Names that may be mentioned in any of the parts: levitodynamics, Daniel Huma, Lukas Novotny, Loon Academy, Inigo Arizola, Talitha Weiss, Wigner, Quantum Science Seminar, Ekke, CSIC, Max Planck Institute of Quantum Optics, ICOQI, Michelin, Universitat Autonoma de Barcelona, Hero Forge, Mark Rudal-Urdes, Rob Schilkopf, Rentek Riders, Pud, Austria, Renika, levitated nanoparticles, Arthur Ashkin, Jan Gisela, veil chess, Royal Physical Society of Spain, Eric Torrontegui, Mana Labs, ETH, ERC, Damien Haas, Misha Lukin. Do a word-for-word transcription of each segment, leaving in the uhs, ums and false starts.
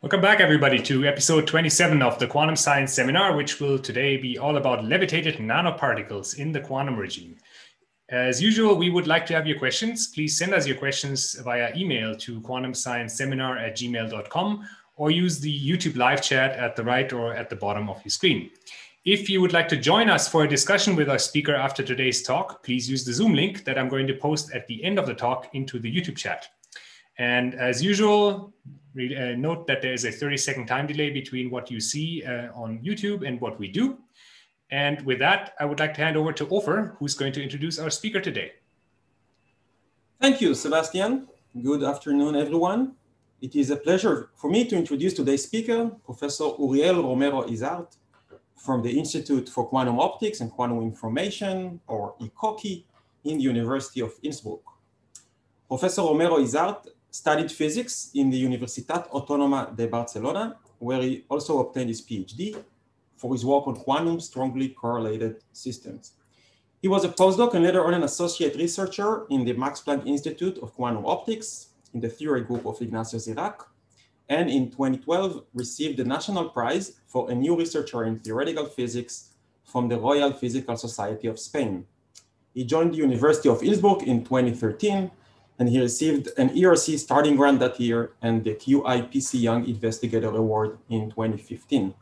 Welcome back, everybody, to episode twenty-seven of the Quantum Science Seminar, which will today be all about levitated nanoparticles in the quantum regime. As usual, we would like to have your questions. Please send us your questions via email to quantum science seminar at gmail dot com or use the YouTube live chat at the right or at the bottom of your screen. If you would like to join us for a discussion with our speaker after today's talk, please use the Zoom link that I'm going to post at the end of the talk into the YouTube chat. And as usual, Uh, note that there is a thirty second time delay between what you see uh, on YouTube and what we do. And with that, I would like to hand over to Ofer, who's going to introduce our speaker today. Thank you, Sebastian. Good afternoon, everyone. It is a pleasure for me to introduce today's speaker, Professor Oriol Romero-Isart from the Institute for Quantum Optics and Quantum Information, or I C O Q I, in the University of Innsbruck. Professor Romero-Isart studied physics in the Universitat Autonoma de Barcelona, where he also obtained his PhD for his work on quantum strongly correlated systems. He was a postdoc and later on an associate researcher in the Max Planck Institute of Quantum Optics in the theory group of Ignacio Cirac, and in twenty twelve received the National Prize for a new researcher in theoretical physics from the Royal Physical Society of Spain. He joined the University of Innsbruck in twenty thirteen, and he received an E R C starting grant that year and the Q I P C Young Investigator Award in twenty fifteen.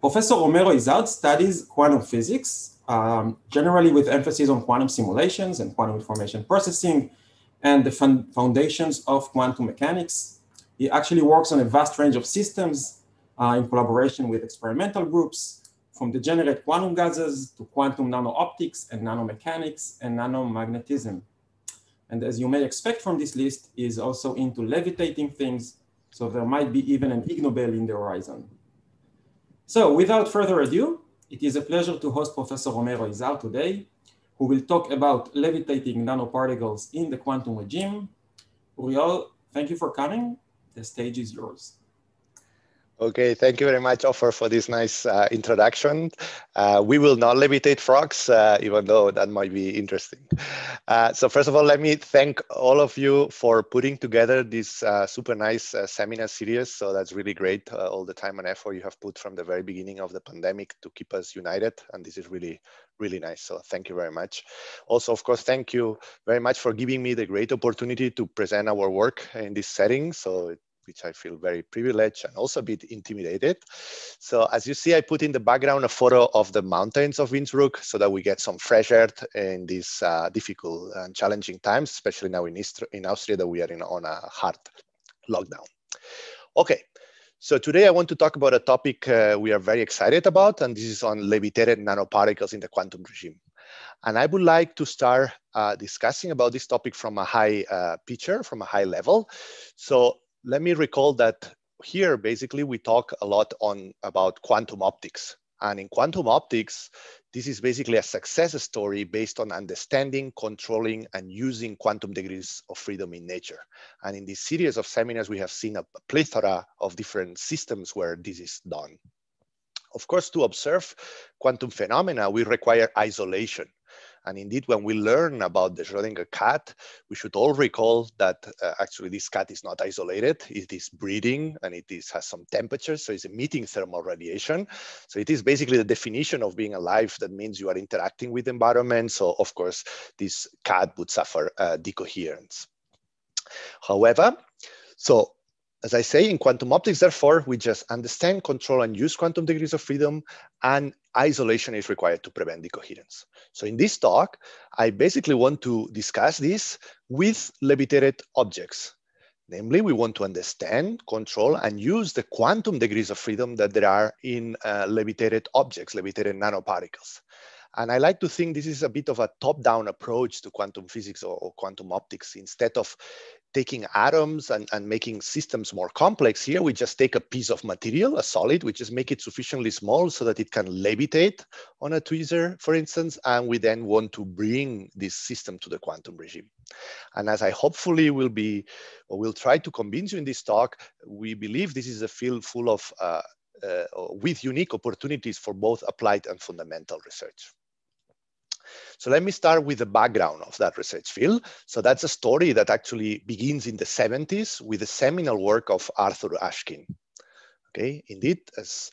Professor Romero-Isart studies quantum physics, um, generally with emphasis on quantum simulations and quantum information processing and the foundations of quantum mechanics. He actually works on a vast range of systems uh, in collaboration with experimental groups, from degenerate quantum gases to quantum nano-optics and nanomechanics and nanomagnetism. And as you may expect from this list, is also into levitating things. So there might be even an Ig Nobel in the horizon. So without further ado, it is a pleasure to host Professor Romero-Isart today, who will talk about levitating nanoparticles in the quantum regime. Oriol, thank you for coming. The stage is yours. Okay, thank you very much, Ofer, for this nice uh, introduction. Uh, we will not levitate frogs, uh, even though that might be interesting. Uh, so first of all, let me thank all of you for putting together this uh, super nice uh, seminar series. So that's really great, uh, all the time and effort you have put from the very beginning of the pandemic to keep us united. And this is really, really nice. So thank you very much. Also, of course, thank you very much for giving me the great opportunity to present our work in this setting. So it, which I feel very privileged and also a bit intimidated. So as you see, I put in the background a photo of the mountains of Innsbruck so that we get some fresh air in these uh, difficult and challenging times, especially now in, East in Austria that we are in on a hard lockdown. Okay, so today I want to talk about a topic uh, we are very excited about, and this is on levitated nanoparticles in the quantum regime. And I would like to start uh, discussing about this topic from a high uh, picture, from a high level. So let me recall that here, basically, we talk a lot on about quantum optics. And in quantum optics, this is basically a success story based on understanding, controlling, and using quantum degrees of freedom in nature. And in this series of seminars, we have seen a plethora of different systems where this is done. Of course, to observe quantum phenomena, we require isolation. And indeed, when we learn about the Schrödinger cat, we should all recall that uh, actually this cat is not isolated. It is breeding and it is, has some temperature. So it's emitting thermal radiation. So it is basically the definition of being alive. That means you are interacting with the environment. So of course, this cat would suffer uh, decoherence. However, so as I say, in quantum optics, therefore, we just understand, control, and use quantum degrees of freedom, and isolation is required to prevent decoherence. So in this talk, I basically want to discuss this with levitated objects. Namely, we want to understand, control, and use the quantum degrees of freedom that there are in uh, levitated objects, levitated nanoparticles. And I like to think this is a bit of a top-down approach to quantum physics or, or quantum optics. Instead of taking atoms and, and making systems more complex, here we just take a piece of material, a solid, we just make it sufficiently small so that it can levitate on a tweezer, for instance, and we then want to bring this system to the quantum regime. And as I hopefully will be, or will try to convince you in this talk, we believe this is a field full of, uh, uh, with unique opportunities for both applied and fundamental research. So let me start with the background of that research field. So that's a story that actually begins in the seventies with the seminal work of Arthur Ashkin. Okay, indeed, as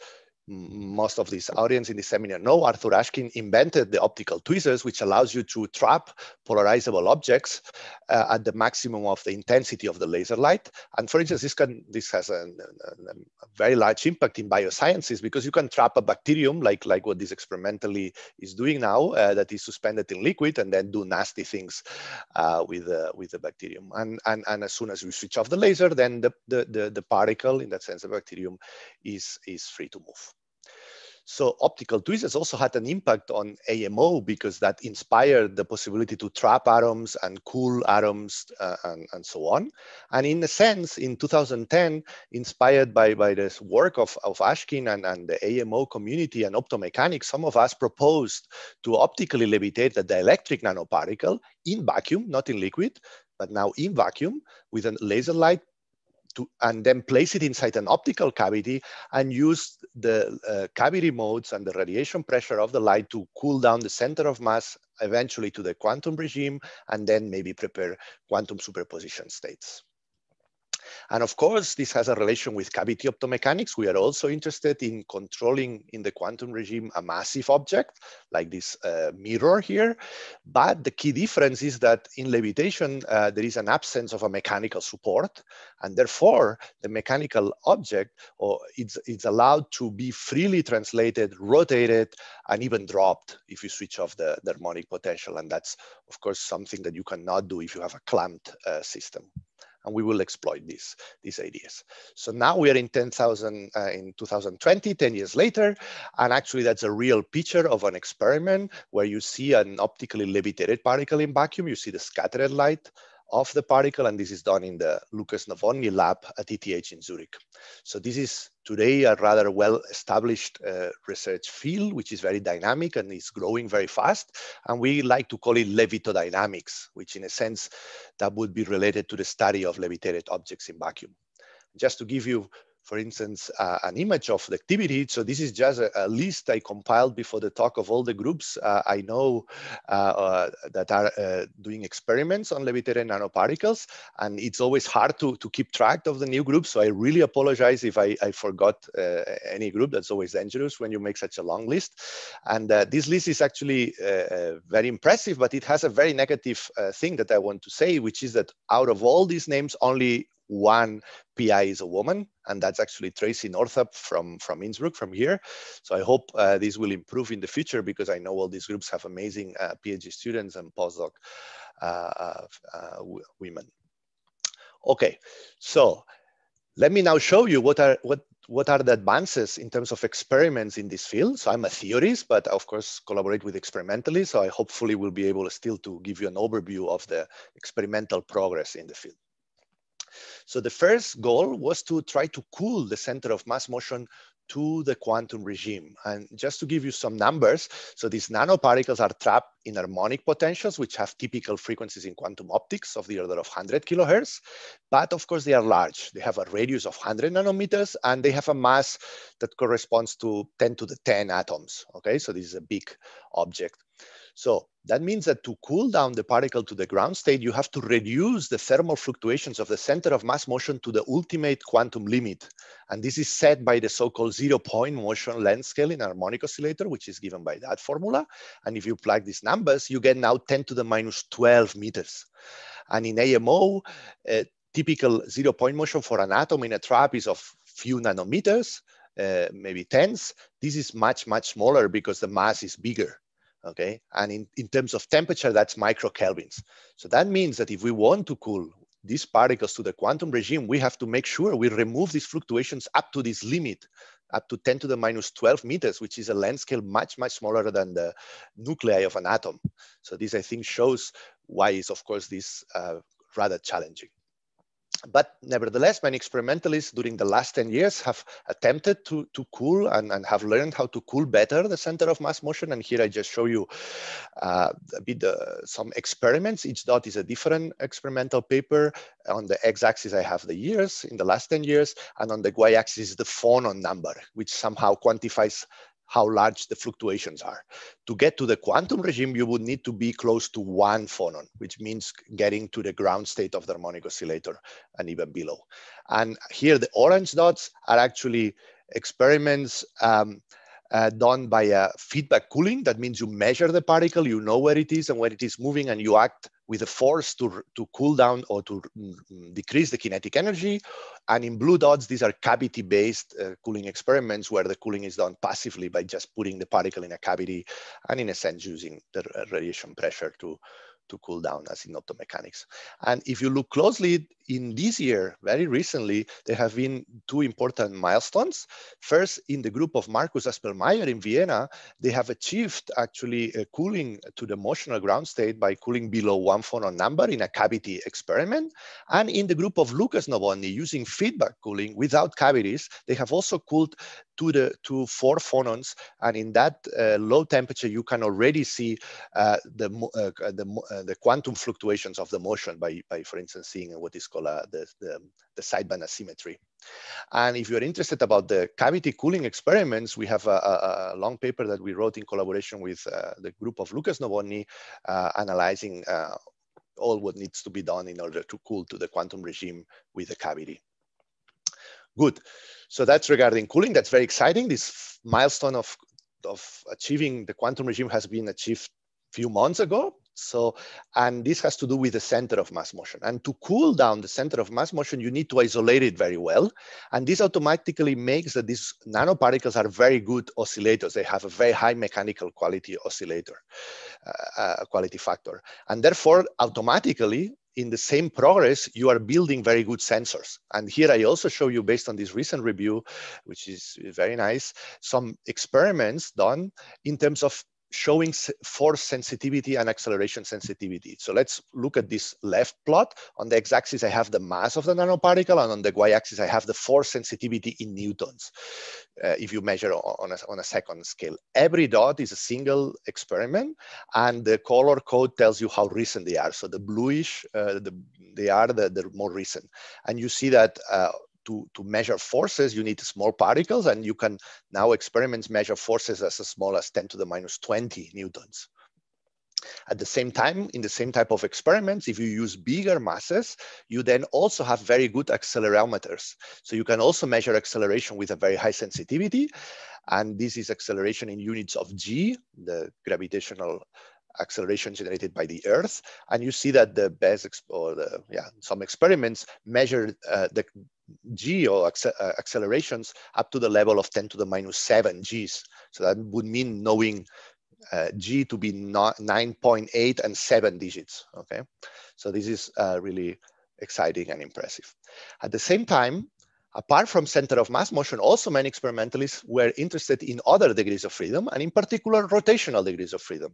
most of this audience in this seminar know, Arthur Ashkin invented the optical tweezers, which allows you to trap polarizable objects uh, at the maximum of the intensity of the laser light. And for instance, this, can, this has a, a, a very large impact in biosciences because you can trap a bacterium like, like what this experimentally is doing now uh, that is suspended in liquid and then do nasty things uh, with, uh, with the bacterium. And, and, and as soon as you switch off the laser, then the, the, the, the particle, in that sense, the bacterium is, is free to move. So optical tweezers also had an impact on A M O because that inspired the possibility to trap atoms and cool atoms uh, and, and so on. And in a sense, in two thousand ten, inspired by, by this work of, of Ashkin and, and the A M O community and optomechanics, some of us proposed to optically levitate the dielectric nanoparticle in vacuum, not in liquid, but now in vacuum with a laser light To, and then place it inside an optical cavity and use the uh, cavity modes and the radiation pressure of the light to cool down the center of mass, eventually to the quantum regime, and then maybe prepare quantum superposition states. And of course, this has a relation with cavity optomechanics. We are also interested in controlling in the quantum regime a massive object like this uh, mirror here. But the key difference is that in levitation, uh, there is an absence of a mechanical support. And therefore, the mechanical object or it's, it's allowed to be freely translated, rotated, and even dropped if you switch off the, the harmonic potential. And that's, of course, something that you cannot do if you have a clamped uh, system. And we will exploit these, these ideas. So now we are in ten thousand uh, in two thousand twenty, ten years later. And actually that's a real picture of an experiment where you see an optically levitated particle in vacuum. You see the scattered light of the particle. And this is done in the Lukas Novotny lab at E T H in Zurich. So this is today a rather well-established uh, research field, which is very dynamic and is growing very fast. And we like to call it levitodynamics, which in a sense that would be related to the study of levitated objects in vacuum. Just to give you, for instance, uh, an image of the activity. So this is just a, a list I compiled before the talk of all the groups uh, I know uh, uh, that are uh, doing experiments on levitated nanoparticles. And it's always hard to, to keep track of the new groups. So I really apologize if I, I forgot uh, any group. That's always dangerous when you make such a long list. And uh, this list is actually uh, very impressive, but it has a very negative uh, thing that I want to say, which is that out of all these names, only one P I is a woman, and that's actually Tracy Northup from, from Innsbruck, from here. So I hope uh, this will improve in the future because I know all these groups have amazing uh, PhD students and postdoc uh, uh, women. Okay, so let me now show you what are, what, what are the advances in terms of experiments in this field. So I'm a theorist, but of course collaborate with experimentalists. So I hopefully will be able still to give you an overview of the experimental progress in the field. So the first goal was to try to cool the center of mass motion to the quantum regime. And just to give you some numbers, so these nanoparticles are trapped in harmonic potentials, which have typical frequencies in quantum optics of the order of one hundred kilohertz. But of course, they are large. They have a radius of one hundred nanometers, and they have a mass that corresponds to ten to the ten atoms. Okay, so this is a big object. So that means that to cool down the particle to the ground state, you have to reduce the thermal fluctuations of the center of mass motion to the ultimate quantum limit. And this is set by the so-called zero-point motion length scale in harmonic oscillator, which is given by that formula. And if you plug these numbers, you get now ten to the minus twelve meters. And in A M O, a typical zero-point motion for an atom in a trap is of few nanometers, uh, maybe tens. This is much, much smaller because the mass is bigger. Okay, and in, in terms of temperature, that's microkelvins. So that means that if we want to cool these particles to the quantum regime, we have to make sure we remove these fluctuations up to this limit, up to ten to the minus twelve meters, which is a length scale much, much smaller than the nuclei of an atom. So this, I think, shows why is, of course, this uh, rather challenging. But nevertheless, many experimentalists during the last ten years have attempted to, to cool and, and have learned how to cool better the center of mass motion. And here I just show you uh, a bit uh, some experiments. Each dot is a different experimental paper. On the x-axis, I have the years in the last ten years. And on the y-axis, is the phonon number, which somehow quantifies how large the fluctuations are. To get to the quantum regime, you would need to be close to one phonon, which means getting to the ground state of the harmonic oscillator and even below. And here the orange dots are actually experiments um, uh, done by uh, feedback cooling. That means you measure the particle, you know where it is and where it is moving, and you act with a force to, to cool down or to decrease the kinetic energy. And in blue dots, these are cavity-based uh, cooling experiments where the cooling is done passively by just putting the particle in a cavity and in a sense using the radiation pressure to, to cool down, as in optomechanics. And if you look closely, in this year, very recently, there have been two important milestones. First, in the group of Markus Aspelmeyer in Vienna, they have achieved actually a cooling to the motional ground state by cooling below one phonon number in a cavity experiment. And in the group of Lukas Novotny, using feedback cooling without cavities, they have also cooled to the to four phonons. And in that uh, low temperature, you can already see uh, the, uh, the, uh, the quantum fluctuations of the motion by, by for instance, seeing what is called uh, the, the, the sideband asymmetry. And if you're interested about the cavity cooling experiments, we have a, a, a long paper that we wrote in collaboration with uh, the group of Lukas Novotny, uh, analyzing uh, all what needs to be done in order to cool to the quantum regime with the cavity. Good. So that's regarding cooling. That's very exciting. This milestone of, of achieving the quantum regime has been achieved a few months ago. So, and this has to do with the center of mass motion. And to cool down the center of mass motion, you need to isolate it very well. And this automatically makes that these nanoparticles are very good oscillators. They have a very high mechanical quality oscillator, uh, quality factor. And therefore, automatically, in the same progress, you are building very good sensors. And here I also show you, based on this recent review, which is very nice, some experiments done in terms of showing force sensitivity and acceleration sensitivity. So let's look at this left plot. On the x-axis, I have the mass of the nanoparticle, and on the y-axis, I have the force sensitivity in newtons. Uh, if you measure on a, on a second scale, every dot is a single experiment, and the color code tells you how recent they are. So the bluish, uh, the, they are the, the more recent, and you see that. Uh, To, to measure forces, you need small particles, and you can now experiments measure forces as small as ten to the minus twenty newtons. At the same time, in the same type of experiments, if you use bigger masses, you then also have very good accelerometers. So you can also measure acceleration with a very high sensitivity, and this is acceleration in units of G, the gravitational acceleration generated by the Earth. And you see that the best, or the, yeah, some experiments measure uh, the G or acc uh, accelerations up to the level of ten to the minus seven Gs. So that would mean knowing uh, G to be nine point eight and seven digits, okay? So this is uh, really exciting and impressive. At the same time, apart from center of mass motion, also many experimentalists were interested in other degrees of freedom, and in particular, rotational degrees of freedom.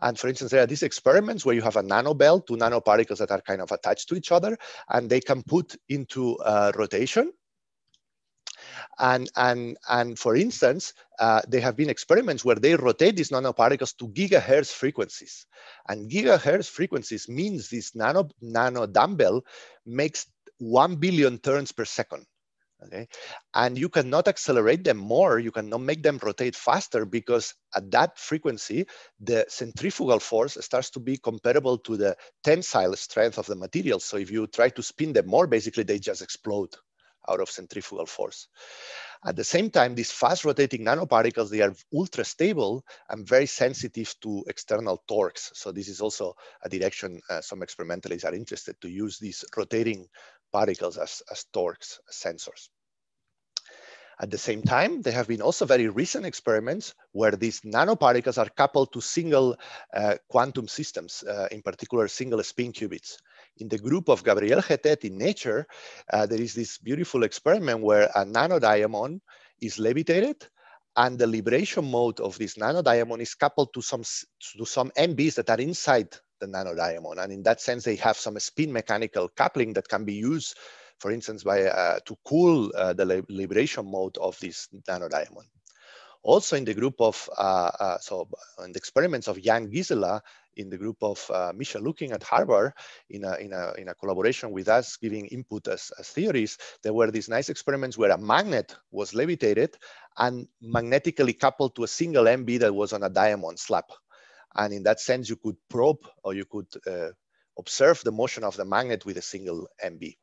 And for instance, there are these experiments where you have a nanobell, two nanoparticles that are kind of attached to each other, and they can put into uh, rotation. And, and, and for instance, uh, there have been experiments where they rotate these nanoparticles to gigahertz frequencies. And gigahertz frequencies means this nano, nano dumbbell makes one billion turns per second. Okay. And you cannot accelerate them more, you cannot make them rotate faster, because at that frequency, the centrifugal force starts to be comparable to the tensile strength of the material. So if you try to spin them more, basically they just explode out of centrifugal force. At the same time, these fast rotating nanoparticles, they are ultra stable and very sensitive to external torques. So this is also a direction uh, some experimentalists are interested to use these rotating particles as, as torques as sensors. At the same time, there have been also very recent experiments where these nanoparticles are coupled to single uh, quantum systems, uh, in particular single spin qubits. In the group of Gabriel Gettet in Nature, uh, there is this beautiful experiment where a nanodiamond is levitated, and the libration mode of this nanodiamond is coupled to some, to some M Bs that are inside the nanodiamond. And in that sense, they have some spin mechanical coupling that can be used, for instance, by, uh, to cool uh, the liberation mode of this nanodiamond. Also in the group of, uh, uh, so in the experiments of Jan Gisela in the group of uh, Misha Lukin at Harvard in a, in, a, in a collaboration with us, giving input as, as theories. There were these nice experiments where a magnet was levitated and magnetically coupled to a single M B that was on a diamond slab. And in that sense, you could probe or you could uh, observe the motion of the magnet with a single M B.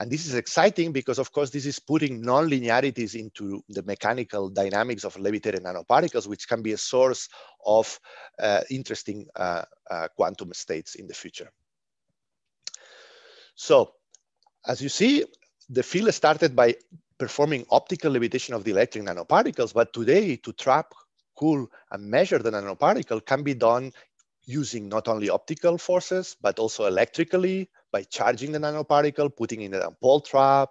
And this is exciting because, of course, this is putting non-linearities into the mechanical dynamics of levitated nanoparticles, which can be a source of uh, interesting uh, uh, quantum states in the future. So, as you see, the field started by performing optical levitation of the electric nanoparticles, but today to trap, cool, and measure the nanoparticle can be done using not only optical forces, but also electrically, by charging the nanoparticle, putting in an Ampoulle trap,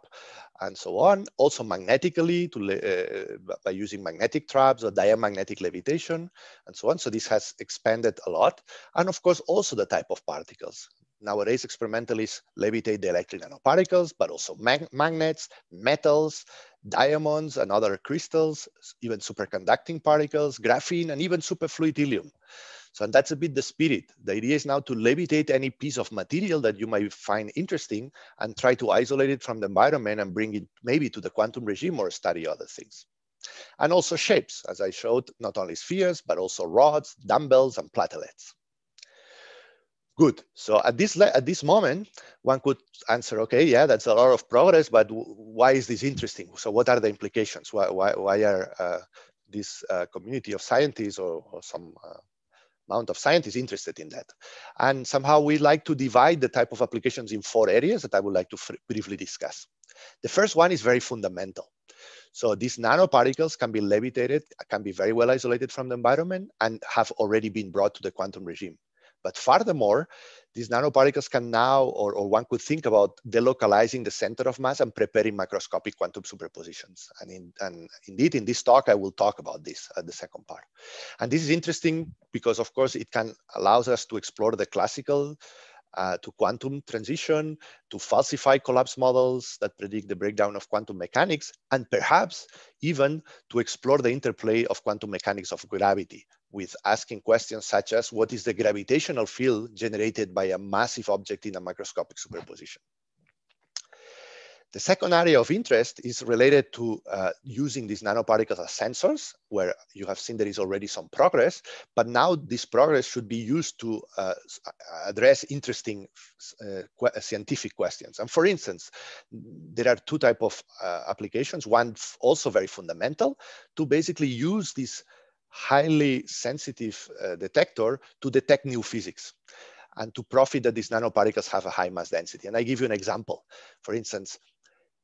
and so on. Also magnetically, to, uh, by using magnetic traps or diamagnetic levitation, and so on. So this has expanded a lot. And of course, also the type of particles. Nowadays, experimentalists levitate the electric nanoparticles, but also mag magnets, metals, diamonds, and other crystals, even superconducting particles, graphene, and even superfluid helium. So that's a bit the spirit. The idea is now to levitate any piece of material that you might find interesting and try to isolate it from the environment and bring it maybe to the quantum regime or study other things. And also shapes, as I showed, not only spheres, but also rods, dumbbells, and platelets. Good. So at this, at this moment, one could answer, okay, yeah, that's a lot of progress, but why is this interesting? So what are the implications? Why, why, why are uh, this uh, community of scientists or, or some uh, amount of scientists interested in that? And somehow we like to divide the type of applications in four areas that I would like to briefly discuss. The first one is very fundamental. So these nanoparticles can be levitated, can be very well isolated from the environment, and have already been brought to the quantum regime. But furthermore, these nanoparticles can now, or, or one could think about delocalizing the center of mass and preparing macroscopic quantum superpositions. And, in, and indeed, in this talk, I will talk about this at the second part. And this is interesting because, of course, it can allows us to explore the classical uh, to quantum transition, to falsify collapse models that predict the breakdown of quantum mechanics, and perhaps even to explore the interplay of quantum mechanics of gravity, with asking questions such as, what is the gravitational field generated by a massive object in a macroscopic superposition? The second area of interest is related to uh, using these nanoparticles as sensors, where you have seen there is already some progress, but now this progress should be used to uh, address interesting uh, qu scientific questions. And for instance, there are two types of uh, applications, one also very fundamental, to basically use these highly sensitive uh, detector to detect new physics and to profit that these nanoparticles have a high mass density. And I give you an example. For instance,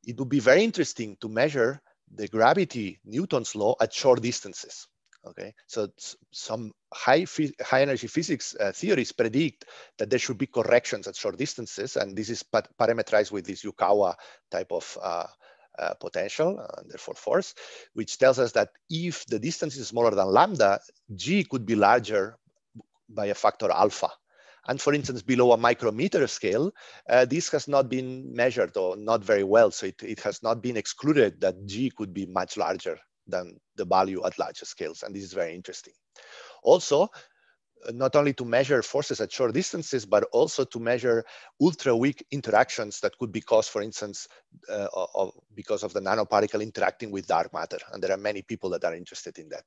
it would be very interesting to measure the gravity Newton's law at short distances. Okay, so some high, high energy physics uh, theories predict that there should be corrections at short distances, and this is pa parametrized with this Yukawa type of uh, Uh, potential, and therefore force, which tells us that if the distance is smaller than lambda, G could be larger by a factor alpha. And for instance, below a micrometer scale, uh, this has not been measured or not very well. So it, it has not been excluded that G could be much larger than the value at larger scales. And this is very interesting. Also, not only to measure forces at short distances, but also to measure ultra weak interactions that could be caused, for instance, uh, of, because of the nanoparticle interacting with dark matter. And there are many people that are interested in that.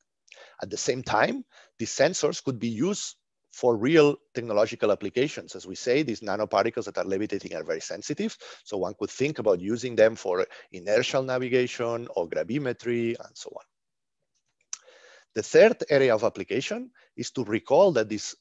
At the same time, these sensors could be used for real technological applications. As we say, these nanoparticles that are levitating are very sensitive. So one could think about using them for inertial navigation or gravimetry and so on. The third area of application is to recall that these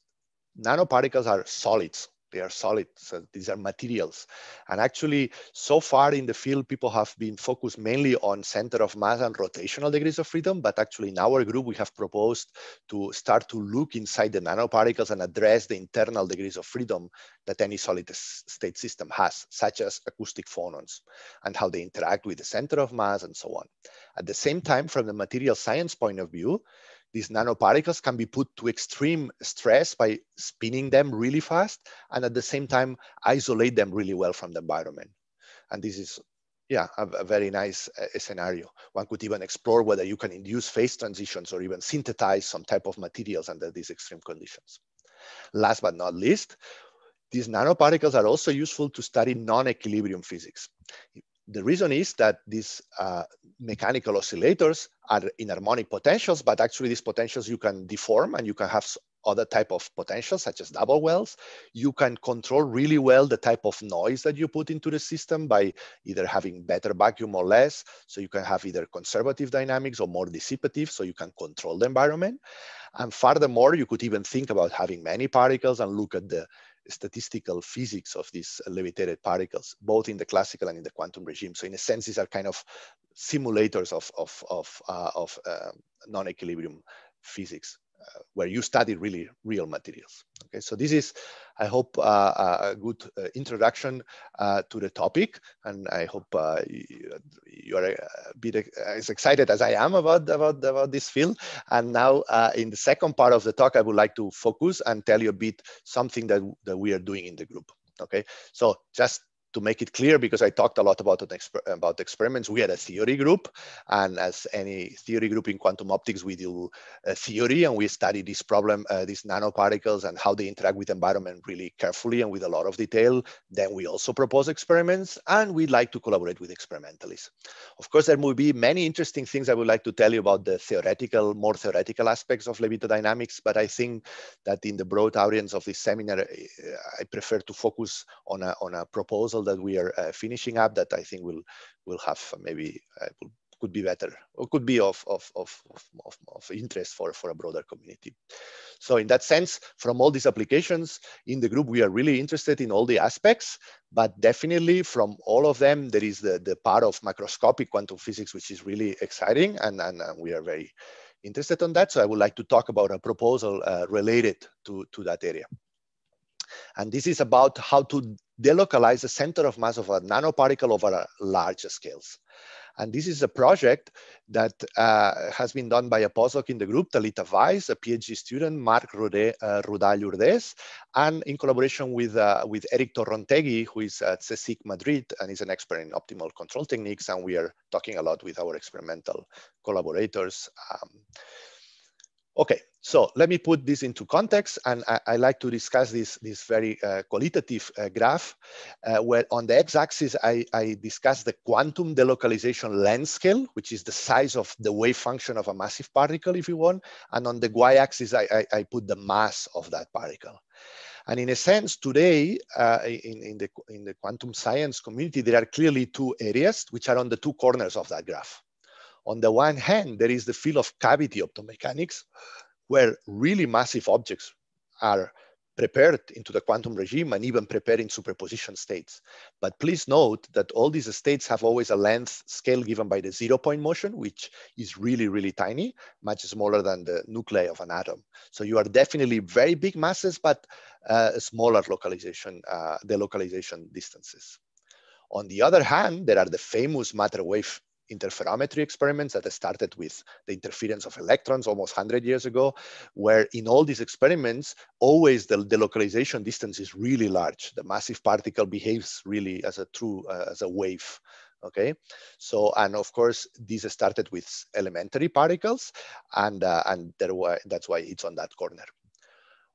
nanoparticles are solids. They are solid, so these are materials. And actually, so far in the field, people have been focused mainly on center of mass and rotational degrees of freedom, but actually in our group, we have proposed to start to look inside the nanoparticles and address the internal degrees of freedom that any solid state system has, such as acoustic phonons, and how they interact with the center of mass and so on. At the same time, from the material science point of view, these nanoparticles can be put to extreme stress by spinning them really fast, and at the same time, isolate them really well from the environment. And this is, yeah, a, a very nice uh, scenario. One could even explore whether you can induce phase transitions or even synthesize some type of materials under these extreme conditions. Last but not least, these nanoparticles are also useful to study non-equilibrium physics. The reason is that these uh, mechanical oscillators are in harmonic potentials, but actually these potentials you can deform and you can have other type of potentials such as double wells. You can control really well the type of noise that you put into the system by either having better vacuum or less. So you can have either conservative dynamics or more dissipative, so you can control the environment. And furthermore, you could even think about having many particles and look at the statistical physics of these levitated particles, both in the classical and in the quantum regime. So in a sense, these are kind of simulators of, of, of, uh, of uh, non-equilibrium physics, uh, where you study really real materials. Okay, so this is, I hope, uh, a good uh, introduction uh, to the topic. And I hope uh, you, you are a bit as excited as I am about, about, about this field. And now uh, in the second part of the talk, I would like to focus and tell you a bit something that, that we are doing in the group. Okay, so just to make it clear, because I talked a lot about, an exper about experiments, we had a theory group. And as any theory group in quantum optics, we do uh, theory, and we study this problem, uh, these nanoparticles and how they interact with environment really carefully and with a lot of detail. Then we also propose experiments, and we like to collaborate with experimentalists. Of course, there will be many interesting things I would like to tell you about the theoretical, more theoretical aspects of levitodynamics, but I think that in the broad audience of this seminar, I prefer to focus on a, on a proposal that we are uh, finishing up, that I think will will have maybe uh, could be better or could be of of, of of of interest for for a broader community. So in that sense, from all these applications in the group, we are really interested in all the aspects. But definitely from all of them, there is the the part of macroscopic quantum physics, which is really exciting, and and, and we are very interested on that. So I would like to talk about a proposal uh, related to to that area. And this is about how to delocalize the center of mass of a nanoparticle over larger scales. And this is a project that uh, has been done by a postdoc in the group, Talitha Weiss, a PhD student, Mark Rudal-Urdes, and in collaboration with, uh, with Eric Torrontegui, who is at C S I C Madrid and is an expert in optimal control techniques. And we are talking a lot with our experimental collaborators. Um, Okay, so let me put this into context, and I, I like to discuss this, this very uh, qualitative uh, graph, uh, where on the x-axis, I, I discuss the quantum delocalization length scale, which is the size of the wave function of a massive particle, if you want, and on the y-axis, I, I, I put the mass of that particle. And in a sense, today, uh, in, in, the, in the quantum science community, there are clearly two areas which are on the two corners of that graph. On the one hand, there is the field of cavity optomechanics, where really massive objects are prepared into the quantum regime and even prepared in superposition states. But please note that all these states have always a length scale given by the zero point motion, which is really, really tiny, much smaller than the nuclei of an atom. So you are definitely very big masses, but uh, smaller localization, uh, delocalization distances. On the other hand, there are the famous matter wave interferometry experiments that started with the interference of electrons almost one hundred years ago, where in all these experiments, always the delocalization distance is really large. The massive particle behaves really as a true, uh, as a wave. Okay, so, and of course, these started with elementary particles, and, uh, and there were, that's why it's on that corner.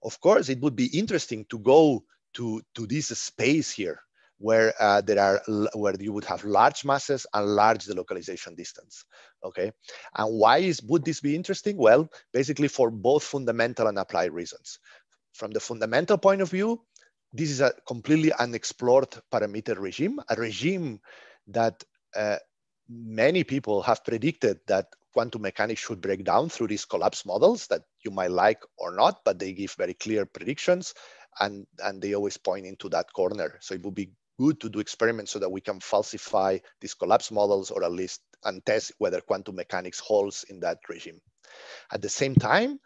Of course, it would be interesting to go to, to this space here, where uh, there are where you would have large masses and large delocalization distance. Okay, and why is would this be interesting? Well, basically for both fundamental and applied reasons. From the fundamental point of view, this is a completely unexplored parameter regime, a regime that uh, many people have predicted that quantum mechanics should break down through these collapse models that you might like or not, but they give very clear predictions, and and they always point into that corner. So it would be good to do experiments so that we can falsify these collapse models, or at least and test whether quantum mechanics holds in that regime. At the same time,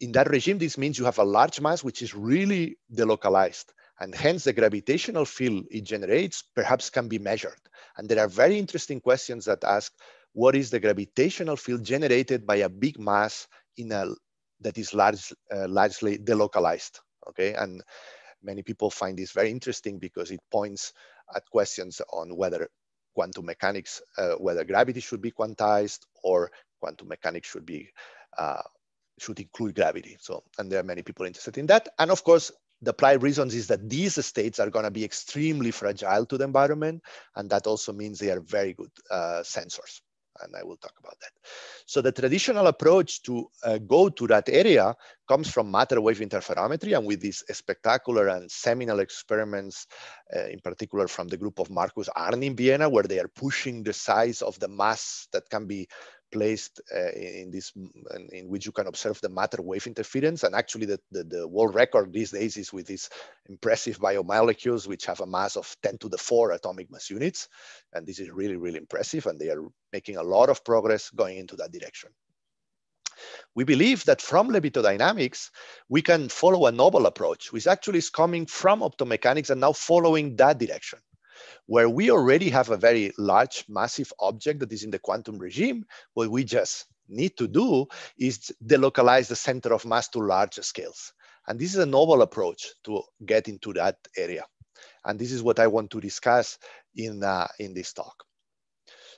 in that regime, this means you have a large mass which is really delocalized, and hence the gravitational field it generates perhaps can be measured. And there are very interesting questions that ask, what is the gravitational field generated by a big mass in a, that is large, uh, largely delocalized? Okay, and many people find this very interesting because it points at questions on whether quantum mechanics, uh, whether gravity should be quantized, or quantum mechanics should be uh, should include gravity. So, and there are many people interested in that. And of course, the applied reasons is that these states are going to be extremely fragile to the environment. And that also means they are very good uh, sensors. And I will talk about that. So the traditional approach to uh, go to that area comes from matter wave interferometry, and with these spectacular and seminal experiments, uh, in particular from the group of Markus Arndt in Vienna, where they are pushing the size of the mass that can be placed uh, in this, in, in which you can observe the matter wave interference. And actually the, the, the world record these days is with these impressive biomolecules, which have a mass of ten to the four atomic mass units. And this is really, really impressive. And they are making a lot of progress going into that direction. We believe that from levitodynamics, we can follow a novel approach, which actually is coming from optomechanics and now following that direction, where we already have a very large, massive object that is in the quantum regime. What we just need to do is delocalize the center of mass to larger scales. And this is a novel approach to get into that area. And this is what I want to discuss in, uh, in this talk.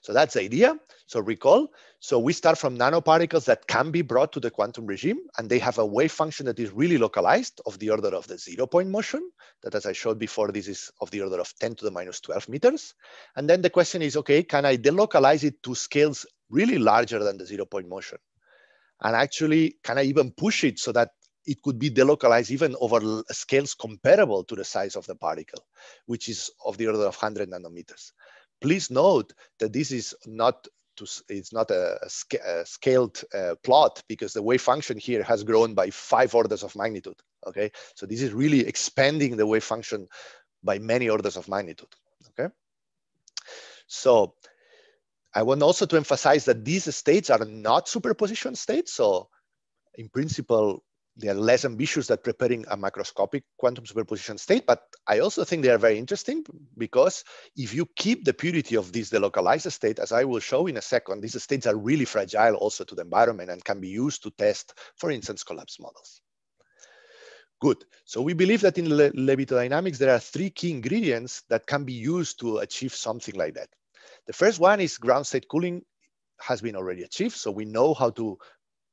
So that's the idea. So recall, so we start from nanoparticles that can be brought to the quantum regime, and they have a wave function that is really localized of the order of the zero point motion, that as I showed before, this is of the order of ten to the minus twelve meters. And then the question is, okay, can I delocalize it to scales really larger than the zero point motion? And actually, can I even push it so that it could be delocalized even over scales comparable to the size of the particle, which is of the order of one hundred nanometers? Please note that this is not to, it's not a, a scaled uh, plot, because the wave function here has grown by five orders of magnitude, okay? So this is really expanding the wave function by many orders of magnitude, okay? So I want also to emphasize that these states are not superposition states. So in principle, they are less ambitious than preparing a macroscopic quantum superposition state, but I also think they are very interesting, because if you keep the purity of this delocalized state, as I will show in a second, these states are really fragile also to the environment and can be used to test, for instance, collapse models. Good. So we believe that in le levitodynamics, there are three key ingredients that can be used to achieve something like that. The first one is ground state cooling has been already achieved. So we know how to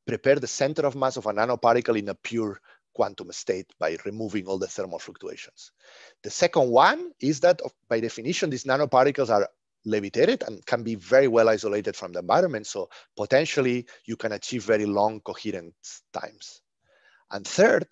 prepare the center of mass of a nanoparticle in a pure quantum state by removing all the thermal fluctuations. The second one is that, of, by definition, these nanoparticles are levitated and can be very well isolated from the environment. So potentially, you can achieve very long coherent times. And third,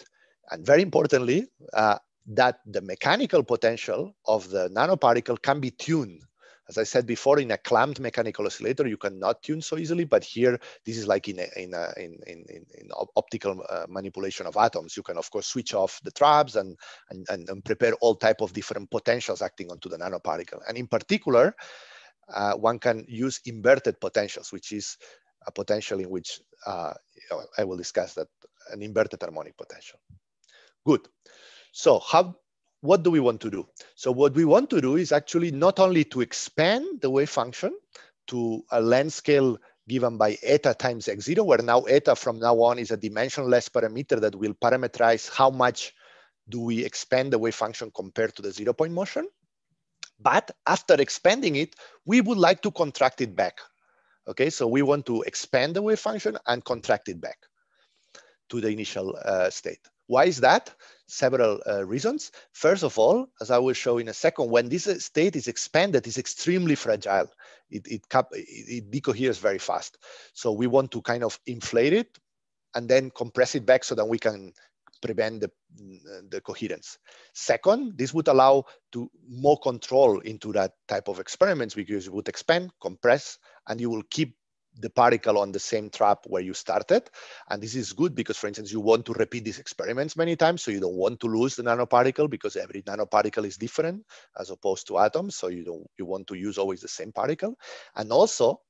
and very importantly, uh, that the mechanical potential of the nanoparticle can be tuned. As I said before, in a clamped mechanical oscillator, you cannot tune so easily, but here, this is like in, a, in, a, in, in, in optical uh, manipulation of atoms. You can, of course, switch off the traps and, and, and, and prepare all type of different potentials acting onto the nanoparticle. And in particular, uh, one can use inverted potentials, which is a potential in which uh, I will discuss that, an inverted harmonic potential. Good. So how What do we want to do? So what we want to do is actually not only to expand the wave function to a length scale given by eta times x zero, where now eta from now on is a dimensionless parameter that will parameterize how much do we expand the wave function compared to the zero point motion. But after expanding it, we would like to contract it back. Okay, so we want to expand the wave function and contract it back to the initial uh, state. Why is that? Several uh, reasons. First of all, as I will show in a second, when this state is expanded, it's extremely fragile. It, it, cap it decoheres very fast. So we want to kind of inflate it and then compress it back so that we can prevent the, the coherence. Second, this would allow to more control into that type of experiments, because you would expand, compress, and you will keep the particle on the same trap where you started. And this is good because, for instance, you want to repeat these experiments many times, so you don't want to lose the nanoparticle, because every nanoparticle is different as opposed to atoms. So you don't, you want to use always the same particle. And also,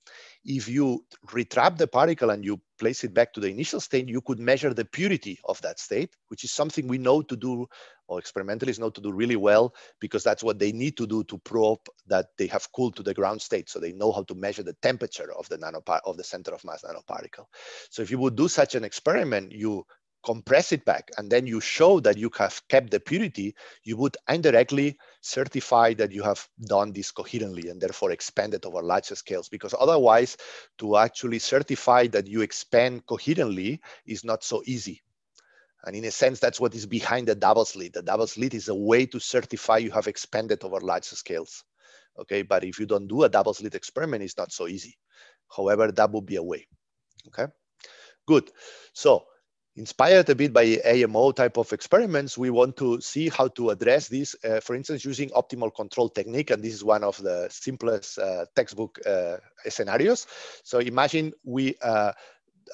if you retrap the particle and you place it back to the initial state, you could measure the purity of that state, which is something we know to do, or experimentalists know to do really well, because that's what they need to do to probe that they have cooled to the ground state. So they know how to measure the temperature of the, nanopar of the center of mass nanoparticle. So if you would do such an experiment, you compress it back, and then you show that you have kept the purity, you would indirectly certify that you have done this coherently and therefore expand it over larger scales. Because otherwise, to actually certify that you expand coherently is not so easy. And in a sense, that's what is behind the double slit. The double slit is a way to certify you have expanded over larger scales. Okay, but if you don't do a double slit experiment, it's not so easy. However, that would be a way. Okay, good. So, inspired a bit by A M O type of experiments, we want to see how to address this, uh, for instance, using optimal control technique. And this is one of the simplest uh, textbook uh, scenarios. So imagine we uh,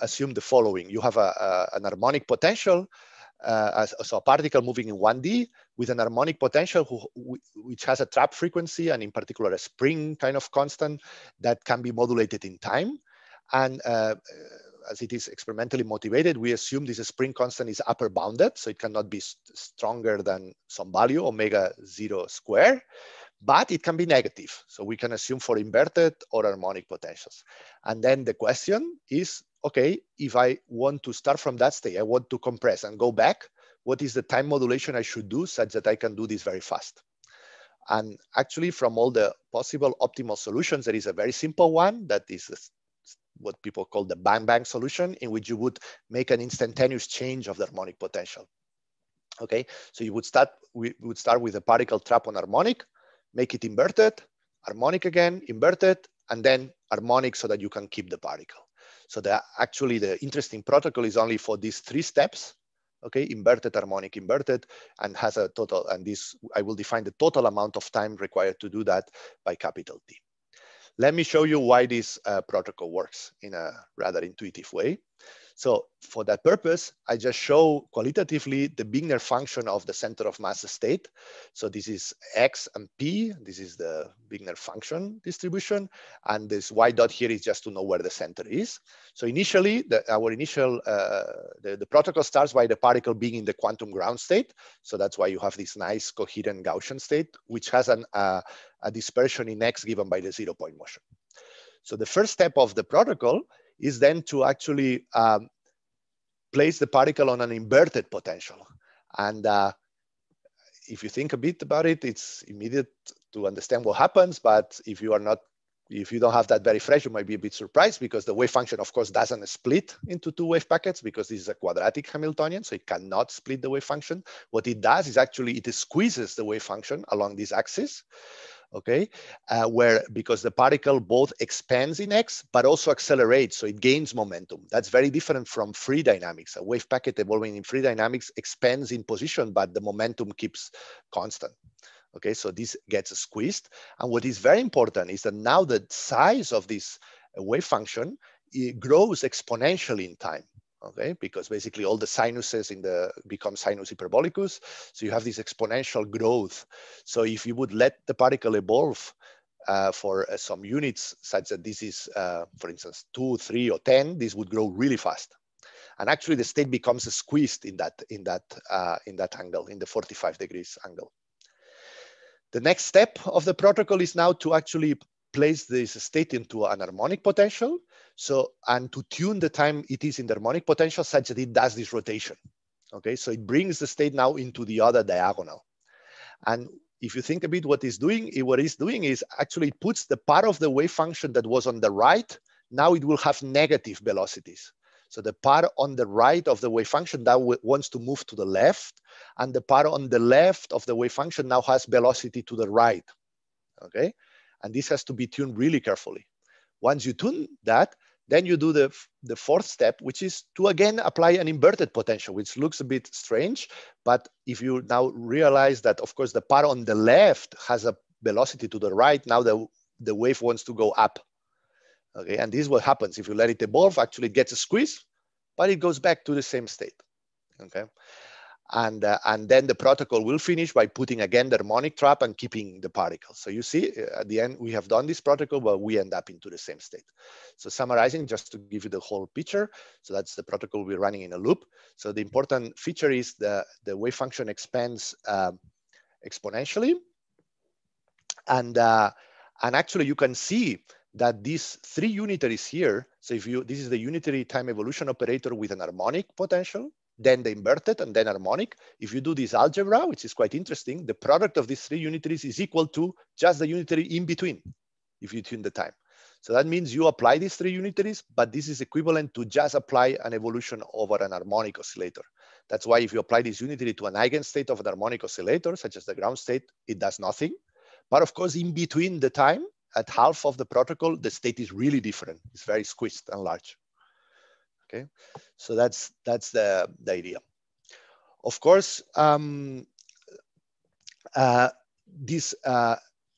assume the following. You have a, a, an harmonic potential, uh, as, so a particle moving in one D with an harmonic potential who, which has a trap frequency, and in particular a spring kind of constant that can be modulated in time. And uh, as it is experimentally motivated, we assume this spring constant is upper bounded, so it cannot be st stronger than some value, omega zero square, but it can be negative. So we can assume for inverted or harmonic potentials. And then the question is, okay, if I want to start from that state, I want to compress and go back, what is the time modulation I should do such that I can do this very fast? And actually from all the possible optimal solutions, there is a very simple one that is a what people call the bang-bang solution, in which you would make an instantaneous change of the harmonic potential. Okay, so you would start, we would start with a particle trap on harmonic, make it inverted, harmonic again, inverted, and then harmonic so that you can keep the particle. So the, actually the interesting protocol is only for these three steps, okay, inverted, harmonic, inverted, and has a total, and this, I will define the total amount of time required to do that by capital T. Let me show you why this uh, protocol works in a rather intuitive way. So for that purpose, I just show qualitatively the Wigner function of the center of mass state. So this is X and P. This is the Wigner function distribution. And this Y dot here is just to know where the center is. So initially, the, our initial, uh, the, the protocol starts by the particle being in the quantum ground state. So that's why you have this nice coherent Gaussian state, which has an, uh, a dispersion in X given by the zero point motion. So the first step of the protocol is then to actually um, place the particle on an inverted potential. And uh, if you think a bit about it, it's immediate to understand what happens. But if you are not, if you don't have that very fresh, you might be a bit surprised, because the wave function, of course, doesn't split into two wave packets, because this is a quadratic Hamiltonian, so it cannot split the wave function. What it does is actually it squeezes the wave function along this axis. Okay, uh, where because the particle both expands in X, but also accelerates, so it gains momentum. That's very different from free dynamics. A wave packet evolving in free dynamics expands in position, but the momentum keeps constant. Okay, so this gets squeezed. And what is very important is that now the size of this wave function, it grows exponentially in time. Okay, because basically all the sinuses in the become sinus hyperbolicus. So you have this exponential growth. So if you would let the particle evolve uh, for uh, some units, such that this is, uh, for instance, two, three, or ten, this would grow really fast. And actually the state becomes squeezed in that, in that, uh, in that angle, in the forty-five degrees angle. The next step of the protocol is now to actually place this state into an harmonic potential. So, and to tune the time it is in the harmonic potential such that it does this rotation. Okay, so it brings the state now into the other diagonal. And if you think a bit what it's doing, it, what it's doing is actually it puts the part of the wave function that was on the right, now it will have negative velocities. So the part on the right of the wave function that wants to move to the left, and the part on the left of the wave function now has velocity to the right, okay? And this has to be tuned really carefully. Once you tune that, then you do the, the fourth step, which is to again apply an inverted potential, which looks a bit strange. But if you now realize that, of course, the part on the left has a velocity to the right, now the, the wave wants to go up. Okay, and this is what happens. If you let it evolve, actually it gets a squeeze, but it goes back to the same state. Okay. And, uh, and then the protocol will finish by putting again the harmonic trap and keeping the particle. So you see at the end, we have done this protocol, but we end up into the same state. So summarizing, just to give you the whole picture. So that's the protocol we're running in a loop. So the important feature is the, the wave function expands uh, exponentially. And, uh, and actually you can see that these three unitaries here. So if you, this is the unitary time evolution operator with an harmonic potential. then the inverted, and then harmonic. If you do this algebra, which is quite interesting, the product of these three unitaries is equal to just the unitary in between, if you tune the time. So that means you apply these three unitaries, but this is equivalent to just apply an evolution over an harmonic oscillator. That's why if you apply this unitary to an eigenstate of an harmonic oscillator, such as the ground state, it does nothing. But of course, in between the time, at half of the protocol, the state is really different. It's very squished and large. Okay, so that's, that's the, the idea. Of course, um, uh, this uh,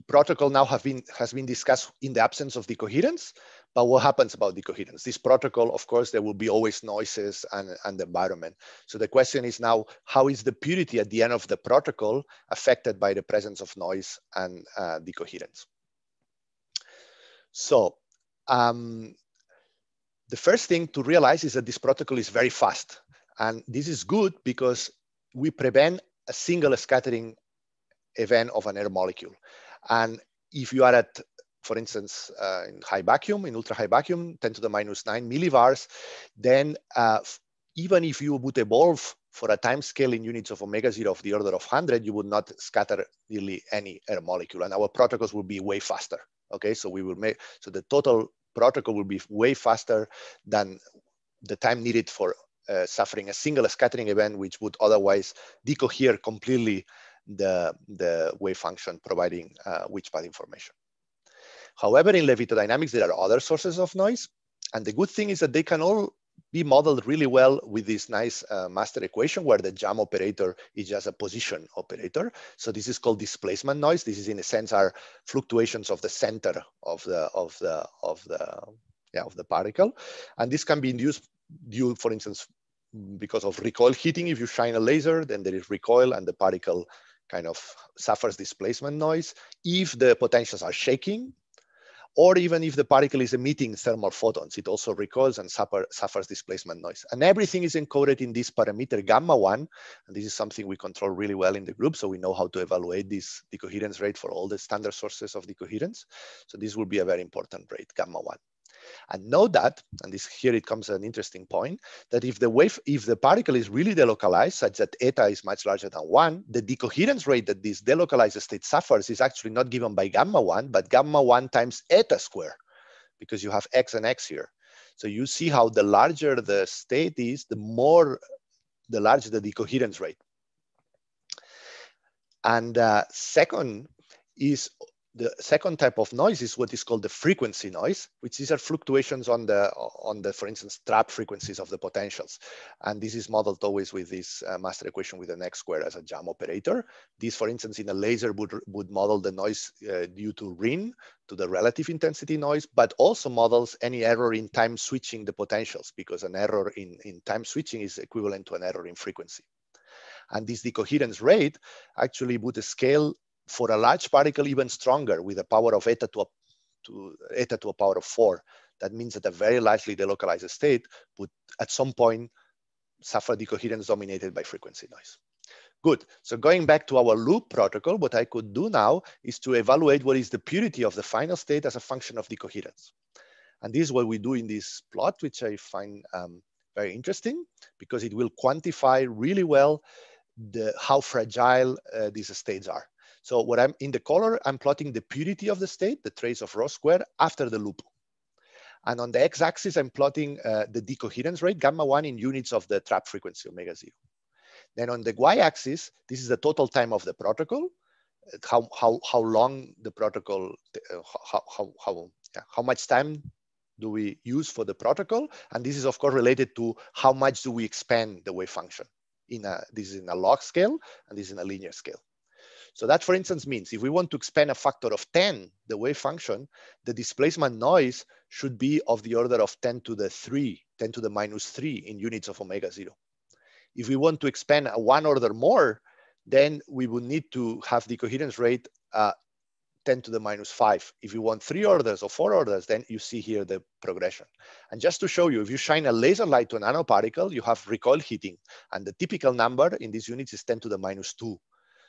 protocol now have been, has been discussed in the absence of decoherence, but what happens about decoherence? This protocol, of course, there will be always noises and, and the environment. So the question is now, how is the purity at the end of the protocol affected by the presence of noise and uh, decoherence? So, um, the first thing to realize is that this protocol is very fast. And this is good because we prevent a single scattering event of an air molecule. And if you are at, for instance, uh, in high vacuum, in ultra high vacuum, ten to the minus nine millibars, then uh, even if you would evolve for a time scale in units of omega zero of the order of one hundred, you would not scatter nearly any air molecule. And our protocols will be way faster. Okay, so we will make, so the total protocol will be way faster than the time needed for uh, suffering a single scattering event, which would otherwise decohere completely the, the wave function providing uh, which path information. However, in levitodynamics, there are other sources of noise. And the good thing is that they can all be modeled really well with this nice uh, master equation where the jam operator is just a position operator. So this is called displacement noise. This is in a sense are fluctuations of the center of the of the of the yeah, of the particle, and this can be induced due, for instance, because of recoil heating. If you shine a laser, then there is recoil, and the particle kind of suffers displacement noise. If the potentials are shaking, or even if the particle is emitting thermal photons, it also recoils and suffer, suffers displacement noise. And everything is encoded in this parameter gamma one. And this is something we control really well in the group. So we know how to evaluate this decoherence rate for all the standard sources of decoherence. So this will be a very important rate, gamma one. And know that, and this here it comes an interesting point, that if the wave, if the particle is really delocalized, such that eta is much larger than one, the decoherence rate that this delocalized state suffers is actually not given by gamma one, but gamma one times eta square, because you have x and x here. So you see how the larger the state is, the more, the larger the decoherence rate. And uh, second is, the second type of noise is what is called the frequency noise, which these are fluctuations on the, on the, for instance, trap frequencies of the potentials. And this is modeled always with this uh, master equation with an x square as a jam operator. This, for instance, in a laser would, would model the noise uh, due to rin, to the relative intensity noise, but also models any error in time switching the potentials, because an error in, in time switching is equivalent to an error in frequency. And this decoherence rate actually would scale for a large particle even stronger with a power of eta to a, to eta to a power of four. That means that a very largely delocalized state would at some point suffer decoherence dominated by frequency noise. Good, so going back to our loop protocol, what I could do now is to evaluate what is the purity of the final state as a function of decoherence. And this is what we do in this plot, which I find um, very interesting because it will quantify really well the, how fragile uh, these states are. So what I'm in the color, I'm plotting the purity of the state, the trace of rho squared after the loop. And on the x-axis, I'm plotting uh, the decoherence rate, gamma one, in units of the trap frequency, omega zero. Then on the y-axis, this is the total time of the protocol, how, how, how long the protocol, uh, how, how, how, yeah, how much time do we use for the protocol. And this is, of course, related to how much do we expand the wave function. In a, this is in a log scale, and this is in a linear scale. So that, for instance, means if we want to expand a factor of ten, the wave function, the displacement noise should be of the order of ten to the three, ten to the minus three in units of omega zero. If we want to expand a one order more, then we would need to have the decoherence rate uh, ten to the minus five. If you want three orders or four orders, then you see here the progression. And just to show you, if you shine a laser light to a nanoparticle, you have recoil heating. And the typical number in these units is ten to the minus two.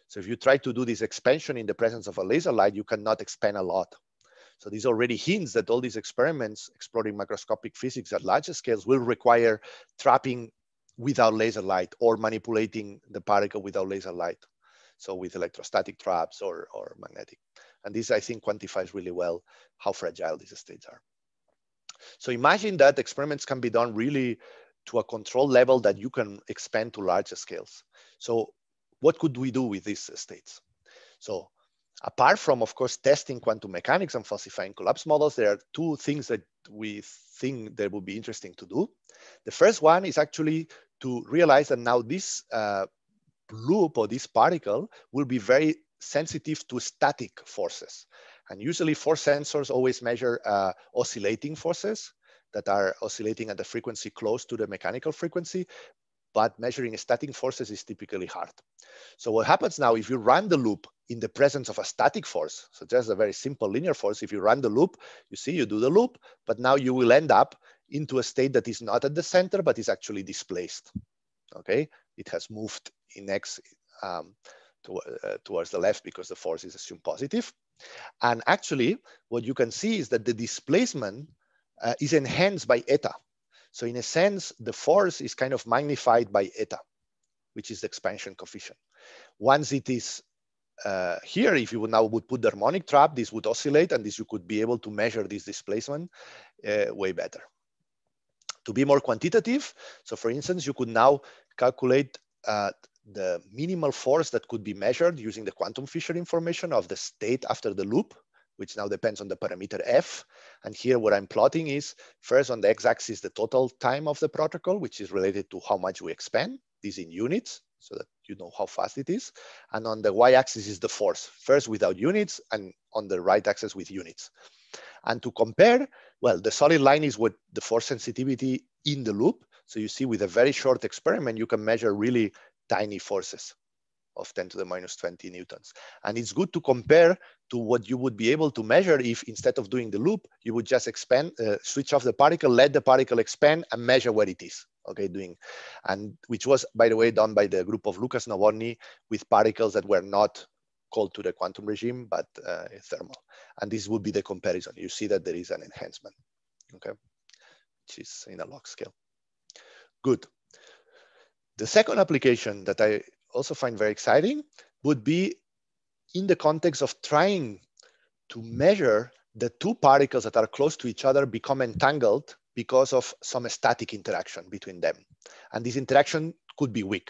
So if you try to do this expansion in the presence of a laser light, you cannot expand a lot. So this already hints that all these experiments exploring macroscopic physics at larger scales will require trapping without laser light, or manipulating the particle without laser light. So with electrostatic traps or, or magnetic. And this, I think, quantifies really well how fragile these states are. So imagine that experiments can be done really to a control level that you can expand to larger scales. So what could we do with these states? So apart from, of course, testing quantum mechanics and falsifying collapse models, there are two things that we think that would be interesting to do. The first one is actually to realize that now this uh, loop or this particle will be very sensitive to static forces. And usually force sensors always measure uh, oscillating forces that are oscillating at the frequency close to the mechanical frequency, but measuring static forces is typically hard. So what happens now, if you run the loop in the presence of a static force, so just a very simple linear force, if you run the loop, you see you do the loop, but now you will end up into a state that is not at the center, but is actually displaced, okay? It has moved in X um, to, uh, towards the left because the force is assumed positive. And actually, what you can see is that the displacement uh, is enhanced by eta. So in a sense, the force is kind of magnified by eta, which is the expansion coefficient. Once it is uh, here, if you would now would put the harmonic trap, this would oscillate, and this you could be able to measure this displacement uh, way better. To be more quantitative, so for instance, you could now calculate uh, the minimal force that could be measured using the quantum Fisher information of the state after the loop, which now depends on the parameter f. And here what I'm plotting is first on the x-axis, the total time of the protocol, which is related to how much we expand, this in units, so that you know how fast it is. And on the y-axis is the force, first without units, and on the right axis with units. And to compare, well, the solid line is with the force sensitivity in the loop. So you see with a very short experiment, you can measure really tiny forces of ten to the minus twenty newtons. And it's good to compare to what you would be able to measure if instead of doing the loop, you would just expand, uh, switch off the particle, let the particle expand and measure where it is, okay, doing. And which was, by the way, done by the group of Lukas Novotny with particles that were not called to the quantum regime, but uh, thermal. And this would be the comparison. You see that there is an enhancement, okay, which is in a log scale. Good. The second application that I also find very exciting would be in the context of trying to measure the two particles that are close to each other become entangled because of some static interaction between them. And this interaction could be weak.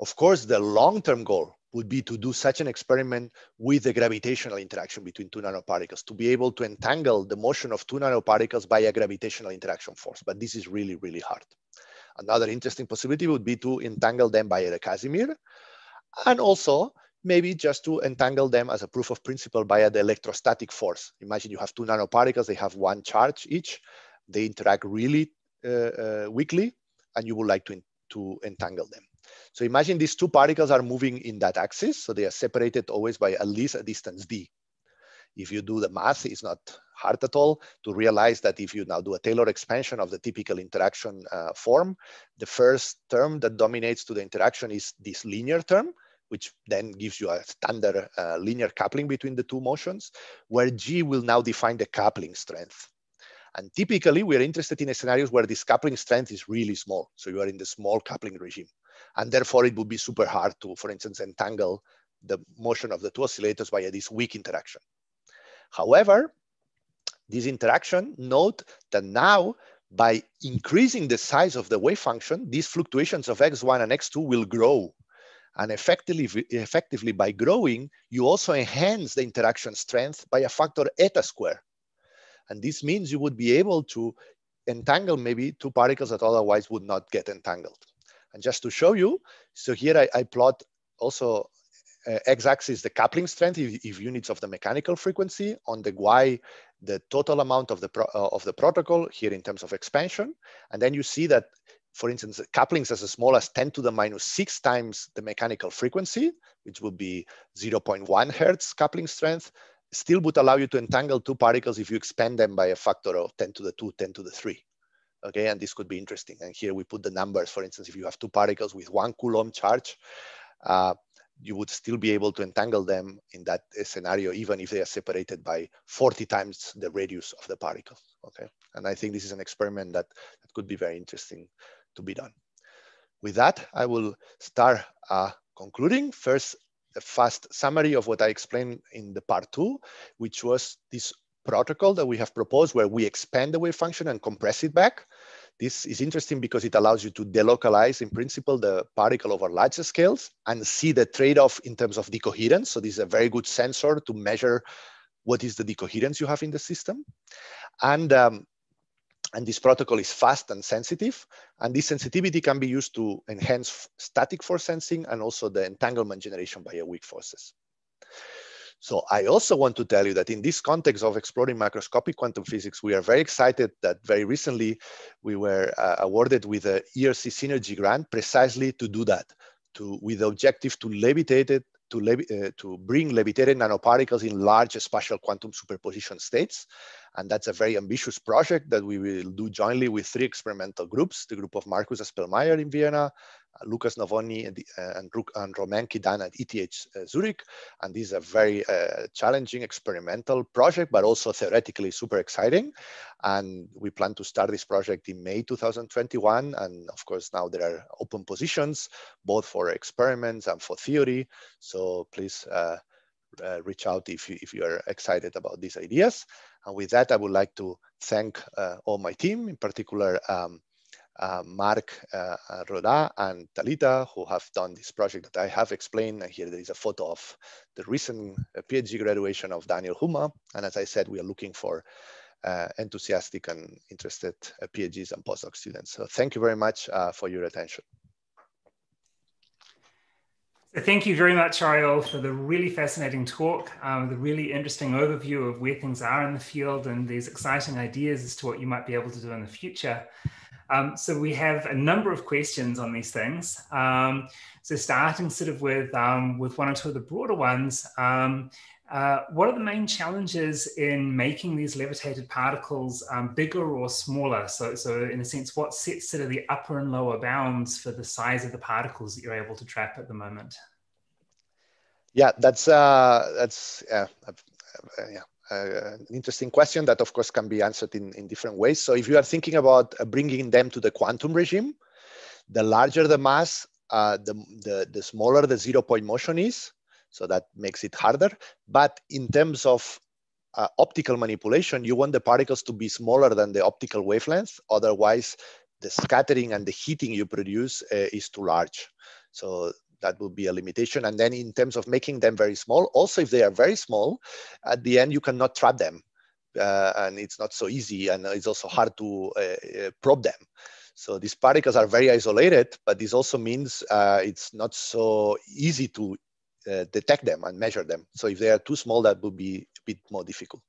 Of course, the long-term goal would be to do such an experiment with the gravitational interaction between two nanoparticles, to be able to entangle the motion of two nanoparticles by a gravitational interaction force. But this is really, really hard. Another interesting possibility would be to entangle them by a Casimir, and also maybe just to entangle them as a proof of principle by the electrostatic force. Imagine you have two nanoparticles, they have one charge each, they interact really uh, uh, weakly, and you would like to, to entangle them. So imagine these two particles are moving in that axis, so they are separated always by at least a distance d. If you do the math, it's not hard at all to realize that if you now do a Taylor expansion of the typical interaction uh, form, the first term that dominates to the interaction is this linear term, which then gives you a standard uh, linear coupling between the two motions, where G will now define the coupling strength. And typically, we are interested in scenarios where this coupling strength is really small. So you are in the small coupling regime. And therefore, it would be super hard to, for instance, entangle the motion of the two oscillators via this weak interaction. However, this interaction, note that now by increasing the size of the wave function, these fluctuations of x one and x two will grow. And effectively, effectively by growing, you also enhance the interaction strength by a factor eta square. And this means you would be able to entangle maybe two particles that otherwise would not get entangled. And just to show you, so here I, I plot also Uh, x-axis, the coupling strength if, if units of the mechanical frequency, on the y, the total amount of the, pro uh, of the protocol here in terms of expansion. And then you see that, for instance, couplings as small as ten to the minus six times the mechanical frequency, which would be zero point one hertz coupling strength, still would allow you to entangle two particles if you expand them by a factor of ten to the two, ten to the three. Okay, and this could be interesting. And here we put the numbers, for instance, if you have two particles with one Coulomb charge, uh, you would still be able to entangle them in that scenario, even if they are separated by forty times the radius of the particle, okay? And I think this is an experiment that, that could be very interesting to be done. with that, I will start uh, concluding. First, a fast summary of what I explained in the part two, which was this protocol that we have proposed where we expand the wave function and compress it back. This is interesting because it allows you to delocalize, in principle, the particle over larger scales and see the trade-off in terms of decoherence. So this is a very good sensor to measure what is the decoherence you have in the system. And, um, and this protocol is fast and sensitive. And this sensitivity can be used to enhance static force sensing and also the entanglement generation by weak forces. So I also want to tell you that in this context of exploring macroscopic quantum physics, we are very excited that very recently we were uh, awarded with an E R C synergy grant precisely to do that, to, with the objective to levitate it, to, levi uh, to bring levitated nanoparticles in large spatial quantum superposition states. And that's a very ambitious project that we will do jointly with three experimental groups, the group of Markus Aspelmeyer in Vienna, Lukas Novotny and, uh, and, and Romain Quidant at E T H uh, Zurich. And this is a very uh, challenging experimental project, but also theoretically super exciting. And we plan to start this project in May two thousand twenty-one. And of course, now there are open positions, both for experiments and for theory. So please uh, uh, reach out if you, if you are excited about these ideas. And with that, I would like to thank uh, all my team, in particular, um, Uh, Mark uh, uh, Rudal and Talitha, who have done this project that I have explained. And here there is a photo of the recent PhD graduation of Daniel Huma. And as I said, we are looking for uh, enthusiastic and interested uh, PhDs and postdoc students. So thank you very much uh, for your attention. Thank you very much, Oriol, for the really fascinating talk, um, the really interesting overview of where things are in the field and these exciting ideas as to what you might be able to do in the future. Um, so we have a number of questions on these things. Um, so starting sort of with, um, with one or two of the broader ones, um, uh, what are the main challenges in making these levitated particles um, bigger or smaller? So, so in a sense, what sets sort of the upper and lower bounds for the size of the particles that you're able to trap at the moment? Yeah, that's, uh, that's uh, uh, yeah. Uh, an interesting question that, of course, can be answered in, in different ways. So if you are thinking about bringing them to the quantum regime, the larger the mass, uh, the, the, the smaller the zero-point motion is. So that makes it harder. But in terms of uh, optical manipulation, you want the particles to be smaller than the optical wavelength. Otherwise, the scattering and the heating you produce uh, is too large. So that would be a limitation. And then in terms of making them very small, also if they are very small, at the end, you cannot trap them. Uh, and it's not so easy. And it's also hard to uh, uh, probe them. So these particles are very isolated, but this also means uh, it's not so easy to uh, detect them and measure them. So if they are too small, that would be a bit more difficult.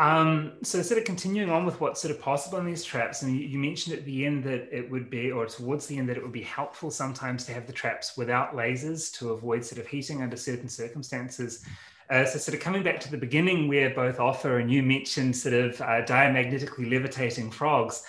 Um, so sort of continuing on with what's sort of possible in these traps, and you, you mentioned at the end that it would be, or towards the end, that it would be helpful sometimes to have the traps without lasers to avoid sort of heating under certain circumstances. Uh, so sort of coming back to the beginning where both Offa and you mentioned sort of uh, diamagnetically levitating frogs,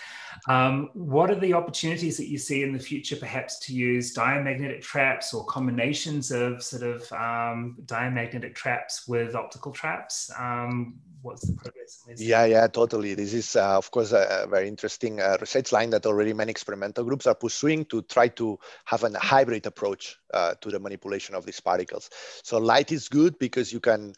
um, what are the opportunities that you see in the future perhaps to use diamagnetic traps or combinations of sort of um, diamagnetic traps with optical traps? Um, What's the progress? Yeah, yeah, totally. This is, uh, of course, a, a very interesting uh, research line that already many experimental groups are pursuing to try to have a hybrid approach uh, to the manipulation of these particles. So light is good because you can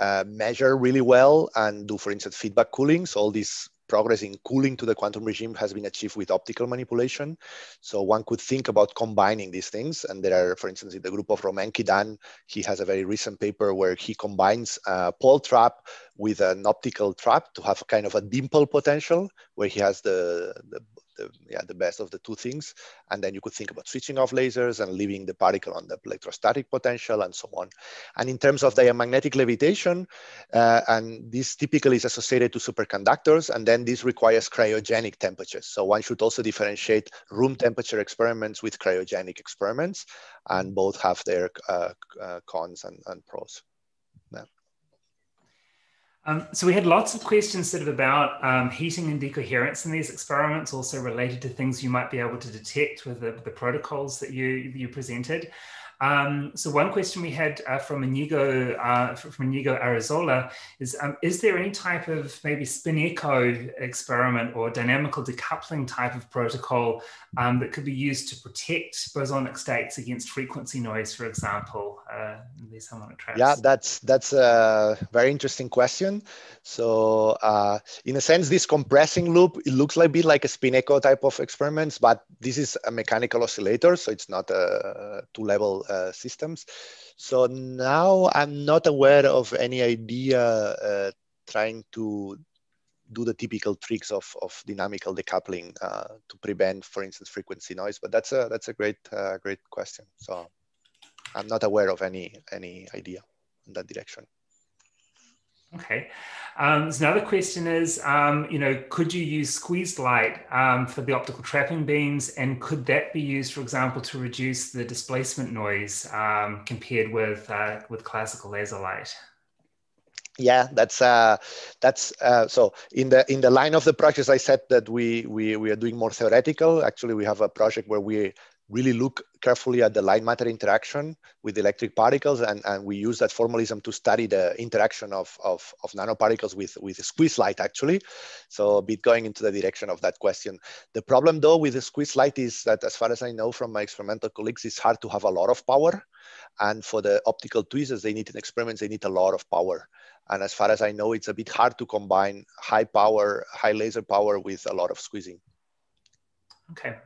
uh, measure really well and do, for instance, feedback cooling. So all this progress in cooling to the quantum regime has been achieved with optical manipulation. So one could think about combining these things. And there are, for instance, in the group of Romain Quidant, he has a very recent paper where he combines a pole trap with an optical trap to have kind of a dimple potential where he has the, the, the, yeah, the best of the two things. And then you could think about switching off lasers and leaving the particle on the electrostatic potential and so on. And in terms of diamagnetic levitation, uh, and this typically is associated to superconductors, and then this requires cryogenic temperatures. So one should also differentiate room temperature experiments with cryogenic experiments, and both have their uh, uh, cons and, and pros. Yeah. Um, so we had lots of questions sort of about um, heating and decoherence in these experiments, also related to things you might be able to detect with the, the protocols that you, you presented. Um, so one question we had uh, from Inigo uh, from Inigo Arizola is, um, is there any type of maybe spin echo experiment or dynamical decoupling type of protocol um, that could be used to protect bosonic states against frequency noise, for example, uh, in these harmonic traps? Yeah, that's, that's a very interesting question. So uh, in a sense, this compressing loop, it looks like a bit like a spin echo type of experiments, but this is a mechanical oscillator, so it's not a two-level Uh, systems. So now I'm not aware of any idea uh, trying to do the typical tricks of, of dynamical decoupling uh, to prevent, for instance, frequency noise. But that's a that's a great uh, great question. So I'm not aware of any any idea in that direction. Okay. Um, so another question is, um, you know, could you use squeezed light um, for the optical trapping beams, and could that be used, for example, to reduce the displacement noise um, compared with uh, with classical laser light? Yeah, that's uh, that's uh, so in the in the line of the projects I said that we we we are doing more theoretical. Actually, we have a project where we really look carefully at the light matter interaction with electric particles. And, and we use that formalism to study the interaction of, of, of nanoparticles with, with squeeze light, actually. So a bit going into the direction of that question. The problem though with the squeeze light is that, as far as I know from my experimental colleagues, it's hard to have a lot of power. And for the optical tweezers, they need in experiments, they need a lot of power. And as far as I know, it's a bit hard to combine high power, high laser power with a lot of squeezing. Okay.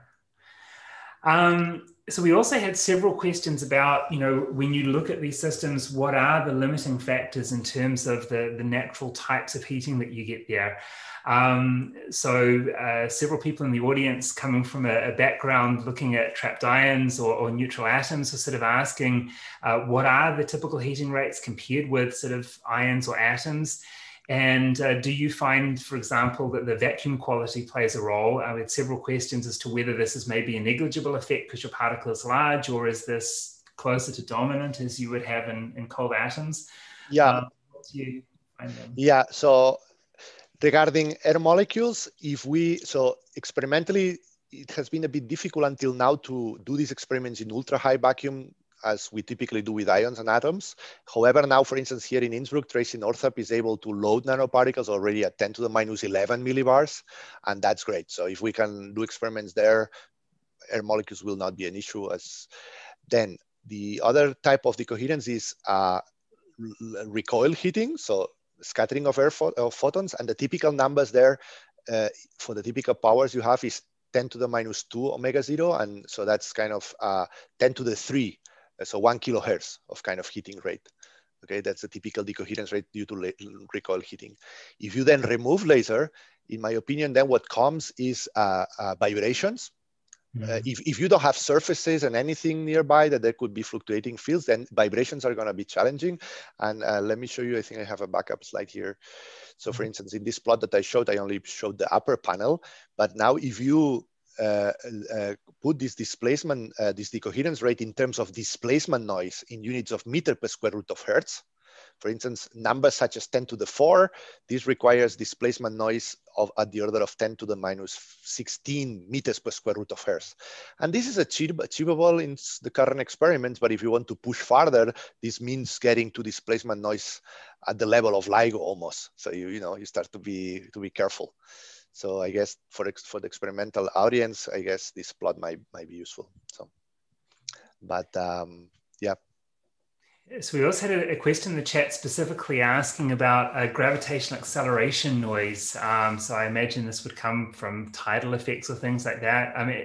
Um, so we also had several questions about, you know, when you look at these systems, what are the limiting factors in terms of the, the natural types of heating that you get there? Um, so uh, several people in the audience coming from a, a background looking at trapped ions or, or neutral atoms were sort of asking, uh, what are the typical heating rates compared with sort of ions or atoms? And uh, do you find, for example, that the vacuum quality plays a role? I had several questions as to whether this is maybe a negligible effect because your particle is large, or is this closer to dominant as you would have in, in cold atoms? Yeah. Um, what do you find then? Yeah. So regarding air molecules, if we, so experimentally, it has been a bit difficult until now to do these experiments in ultra high vacuum, as we typically do with ions and atoms. However, now, for instance, here in Innsbruck, Tracy Northup is able to load nanoparticles already at ten to the minus eleven millibars, and that's great. So if we can do experiments there, air molecules will not be an issue. As then the other type of decoherence is uh, recoil heating, so scattering of air pho of photons, and the typical numbers there uh, for the typical powers you have is ten to the minus two omega zero, and so that's kind of uh, ten to the three. So one kilohertz of kind of heating rate. Okay, that's the typical decoherence rate due to recoil heating. If you then remove laser, in my opinion, then what comes is uh, uh, vibrations. Mm-hmm. uh, if, if you don't have surfaces and anything nearby that there could be fluctuating fields, then vibrations are going to be challenging. And uh, let me show you, I think I have a backup slide here. So for instance, in this plot that I showed, I only showed the upper panel, but now if you Uh, uh, put this displacement, uh, this decoherence rate in terms of displacement noise in units of meter per square root of hertz. For instance, numbers such as ten to the four, this requires displacement noise of at the order of ten to the minus sixteen meters per square root of hertz. And this is achievable in the current experiments, but if you want to push farther, this means getting to displacement noise at the level of LIGO almost. So you, you know, you start to be, to be careful. So I guess for, for the experimental audience, I guess this plot might, might be useful. So, but um, yeah. So we also had a question in the chat specifically asking about uh, gravitational acceleration noise. Um, so I imagine this would come from tidal effects or things like that. I mean,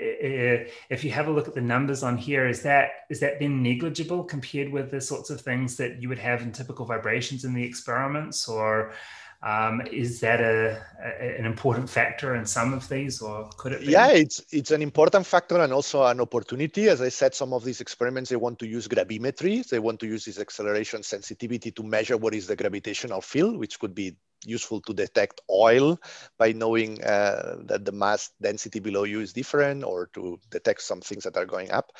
if you have a look at the numbers on here, is that is that been negligible compared with the sorts of things that you would have in typical vibrations in the experiments, or Um, is that a, a, an important factor in some of these, or could it be? Yeah, it's, it's an important factor and also an opportunity. As I said, some of these experiments, they want to use gravimetry. They want to use this acceleration sensitivity to measure what is the gravitational field, which could be useful to detect oil by knowing uh, that the mass density below you is different, or to detect some things that are going up.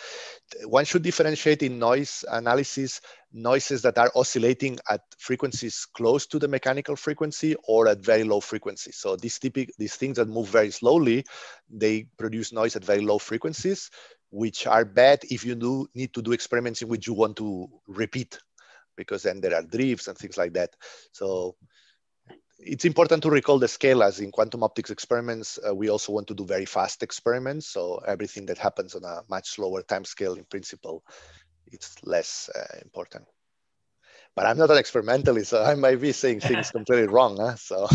One should differentiate in noise analysis noises that are oscillating at frequencies close to the mechanical frequency or at very low frequencies. So these, typic, these things that move very slowly, they produce noise at very low frequencies, which are bad if you do need to do experiments in which you want to repeat, because then there are drifts and things like that. So it's important to recall the scale, as in quantum optics experiments, uh, we also want to do very fast experiments. So everything that happens on a much slower time scale, in principle, it's less uh, important. But I'm not an experimentalist, so I might be saying things completely wrong. Huh? So.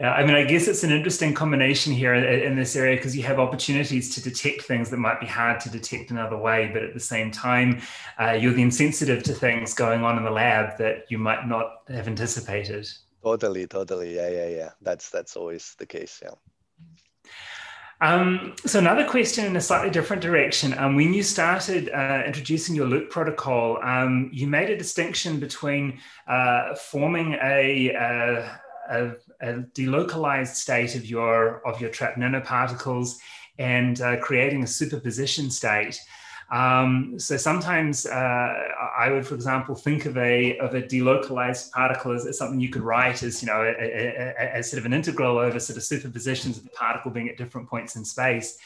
Yeah, I mean, I guess it's an interesting combination here in, in this area, because you have opportunities to detect things that might be hard to detect another way, but at the same time, uh, you're then sensitive to things going on in the lab that you might not have anticipated. Totally, totally. Yeah, yeah, yeah. That's, that's always the case, yeah. Um, so another question in a slightly different direction. Um, when you started uh, introducing your loop protocol, um, you made a distinction between uh, forming a... Uh, A, a delocalized state of your of your trapped nanoparticles and uh, creating a superposition state. Um, so sometimes uh, I would, for example, think of a of a delocalized particle as, as something you could write as, you know, a, a, a, as sort of an integral over sort of superpositions of the particle being at different points in space.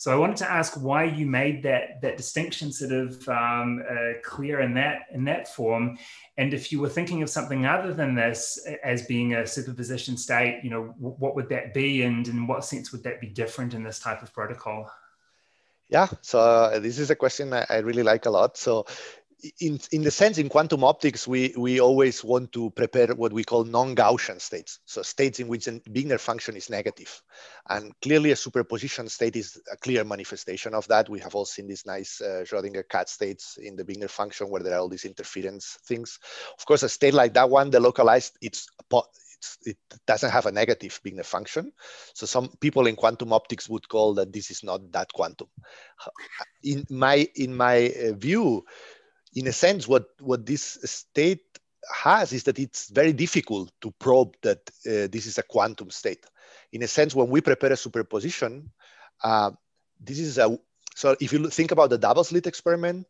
So I wanted to ask why you made that that distinction sort of um, uh, clear in that in that form, and if you were thinking of something other than this as being a superposition state, you know, what would that be, and in what sense would that be different in this type of protocol? Yeah, so uh, this is a question I, I really like a lot. So. In, in the sense, in quantum optics, we, we always want to prepare what we call non-Gaussian states. So states in which the Wigner function is negative. And clearly a superposition state is a clear manifestation of that. We have all seen these nice uh, Schrodinger cat states in the Wigner function where there are all these interference things. Of course, a state like that one, the localized, it's, it's, it doesn't have a negative Wigner function. So some people in quantum optics would call that this is not that quantum. In my, in my view, in a sense, what, what this state has is that it's very difficult to probe that uh, this is a quantum state. In a sense, when we prepare a superposition, uh, this is a, so if you think about the double slit experiment,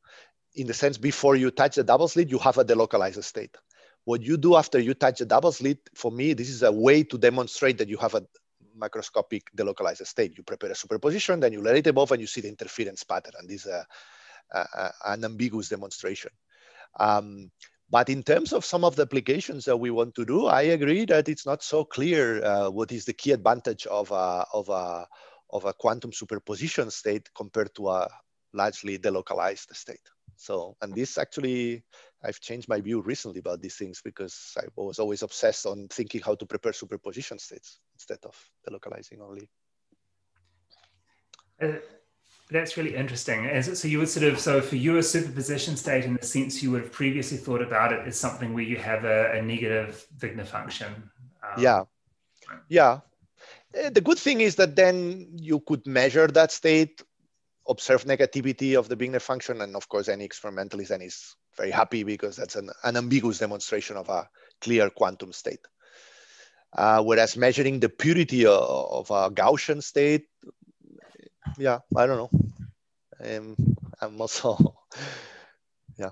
in the sense, before you touch the double slit, you have a delocalized state. What you do after you touch the double slit, for me, this is a way to demonstrate that you have a macroscopic delocalized state. You prepare a superposition, then you let it evolve, and you see the interference pattern. And this uh, Uh, an ambiguous demonstration. Um, but in terms of some of the applications that we want to do, I agree that it's not so clear uh, what is the key advantage of a, of, a, of a quantum superposition state compared to a largely delocalized state. So, and this actually, I've changed my view recently about these things because I was always obsessed on thinking how to prepare superposition states instead of delocalizing only. Uh That's really interesting. Is so you would sort of, so for you, a superposition state in the sense you would have previously thought about it is something where you have a, a negative Wigner function. Um, yeah. Yeah. The good thing is that then you could measure that state, observe negativity of the Wigner function. And of course, any experimentalist then is very happy because that's an, an ambiguous demonstration of a clear quantum state. Uh, whereas measuring the purity of, of a Gaussian state, yeah, I don't know. Um, I'm also, yeah.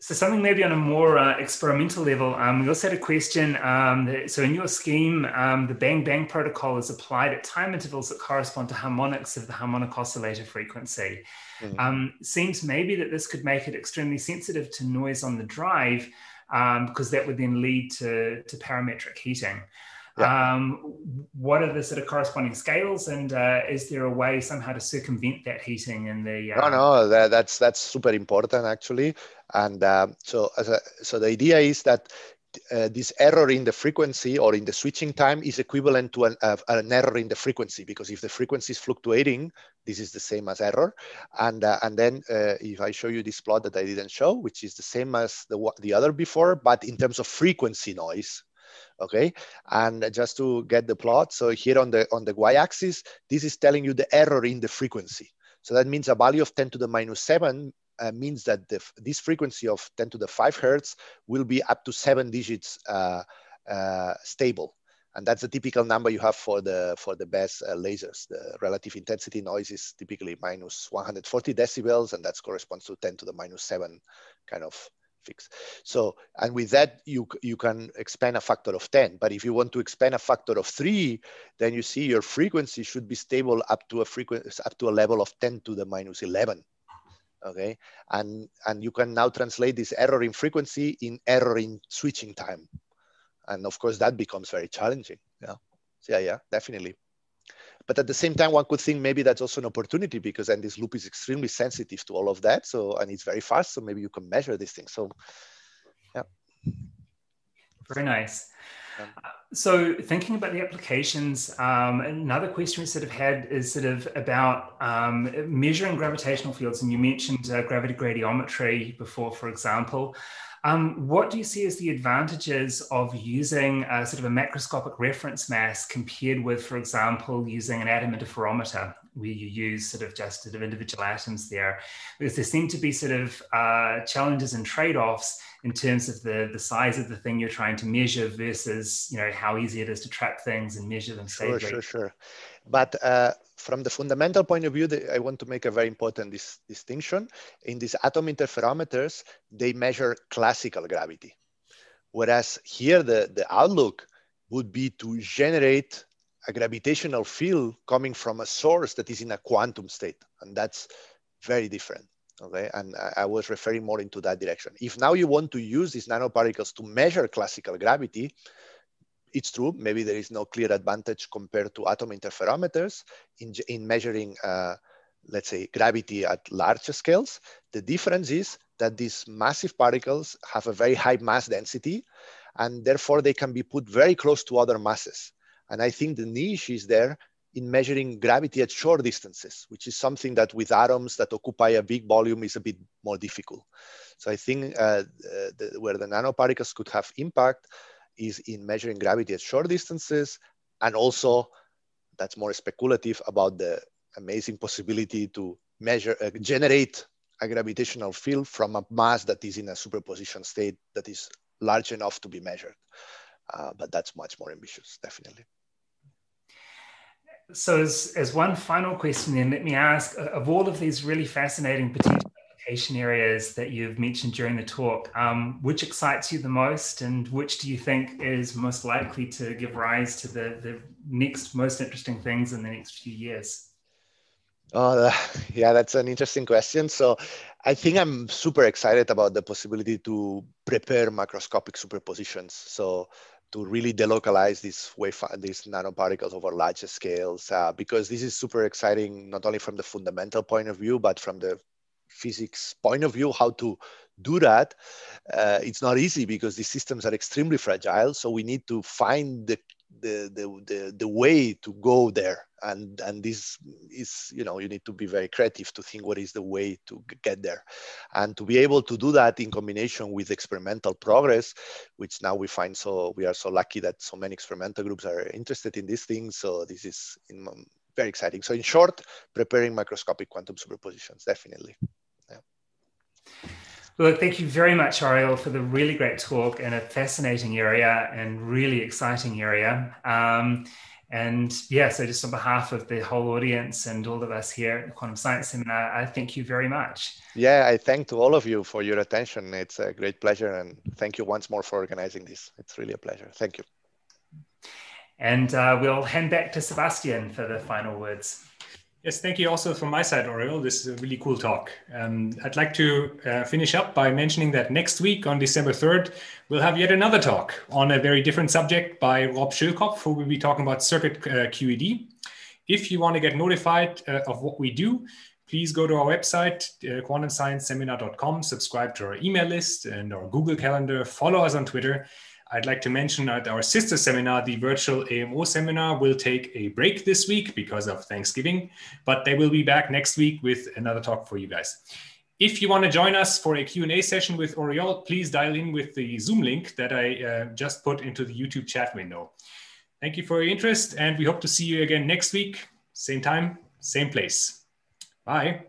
So something maybe on a more uh, experimental level, um, we also had a question. Um, that, so in your scheme, um, the bang bang protocol is applied at time intervals that correspond to harmonics of the harmonic oscillator frequency. Mm-hmm. Um, seems maybe that this could make it extremely sensitive to noise on the drive, um, because that would then lead to, to parametric heating. Yeah. Um, what are the sort of corresponding scales, and uh, is there a way somehow to circumvent that heating in the? Uh... No, no, that, that's that's super important actually, and um, so as a, so the idea is that uh, this error in the frequency or in the switching time is equivalent to an, uh, an error in the frequency, because if the frequency is fluctuating, this is the same as error, and uh, and then uh, if I show you this plot that I didn't show, which is the same as the the other before, but in terms of frequency noise. Okay, and just to get the plot, so here on the on the y-axis, this is telling you the error in the frequency. So that means a value of ten to the minus seven uh, means that the, this frequency of ten to the five hertz will be up to seven digits uh, uh, stable. And that's the typical number you have for the for the best uh, lasers. The relative intensity noise is typically minus one hundred forty decibels, and that corresponds to ten to the minus seven kind of fix. So, and with that, you you can expand a factor of ten. But if you want to expand a factor of three, then you see your frequency should be stable up to a frequency up to a level of ten to the minus eleven. Okay, and and you can now translate this error in frequency in error in switching time. And of course, that becomes very challenging. Yeah, so, yeah, yeah, definitely. But at the same time, one could think maybe that's also an opportunity, because then this loop is extremely sensitive to all of that. So, and it's very fast. So maybe you can measure these things. So, yeah. Very nice. Um, so thinking about the applications, um, another question we sort of had is sort of about um, measuring gravitational fields. And you mentioned uh, gravity gradiometry before, for example. Um, what do you see as the advantages of using a, sort of a macroscopic reference mass compared with, for example, using an atom interferometer, where you use sort of just sort of individual atoms there? Because there seem to be sort of uh, challenges and trade-offs in terms of the, the size of the thing you're trying to measure versus, you know, how easy it is to track things and measure them safely. Sure, sure, sure. But uh, from the fundamental point of view, the, I want to make a very important dis distinction. In these atom interferometers, they measure classical gravity. Whereas here, the, the outlook would be to generate a gravitational field coming from a source that is in a quantum state. And that's very different. Okay, and I was referring more into that direction. If now you want to use these nanoparticles to measure classical gravity, it's true, maybe there is no clear advantage compared to atom interferometers in, in measuring, uh, let's say, gravity at larger scales. The difference is that these massive particles have a very high mass density, and therefore they can be put very close to other masses. And I think the niche is there in measuring gravity at short distances, which is something that with atoms that occupy a big volume is a bit more difficult. So I think uh, the, where the nanoparticles could have impact is in measuring gravity at short distances, and also that's more speculative about the amazing possibility to measure, uh, generate a gravitational field from a mass that is in a superposition state that is large enough to be measured. Uh, but that's much more ambitious, definitely. So as, as one final question, then let me ask, of all of these really fascinating potential application areas that you've mentioned during the talk, um, which excites you the most, and which do you think is most likely to give rise to the, the next most interesting things in the next few years? Oh, yeah, that's an interesting question. So I think I'm super excited about the possibility to prepare macroscopic superpositions. So to really delocalize these wave, these nanoparticles over larger scales, uh, because this is super exciting, not only from the fundamental point of view, but from the physics point of view, how to do that. Uh, it's not easy because these systems are extremely fragile. So we need to find the the the the, the way to go there, and and this is, you know, you need to be very creative to think what is the way to get there, and to be able to do that in combination with experimental progress, which now we find so we are so lucky that so many experimental groups are interested in these things. So this is in, um, very exciting. So in short, preparing macroscopic quantum superpositions, definitely. Yeah. Well, thank you very much, Oriol, for the really great talk in a fascinating area and really exciting area. Um, and yeah, so just on behalf of the whole audience and all of us here at the Quantum Science Seminar, I thank you very much. Yeah, I thank to all of you for your attention. It's a great pleasure. And thank you once more for organizing this. It's really a pleasure. Thank you. And uh, we'll hand back to Sebastian for the final words. Yes, thank you also from my side, Oriol. This is a really cool talk. Um, I'd like to uh, finish up by mentioning that next week on December third, we'll have yet another talk on a very different subject by Rob Schilkopf, who will be talking about circuit uh, Q E D. If you want to get notified uh, of what we do, please go to our website, uh, quantum science seminar dot com, subscribe to our email list and our Google Calendar, follow us on Twitter. I'd like to mention that our sister seminar, the virtual A M O seminar, will take a break this week because of Thanksgiving, but they will be back next week with another talk for you guys. If you want to join us for a Q and A session with Oriol, please dial in with the Zoom link that I uh, just put into the YouTube chat window. Thank you for your interest, and we hope to see you again next week. Same time, same place. Bye.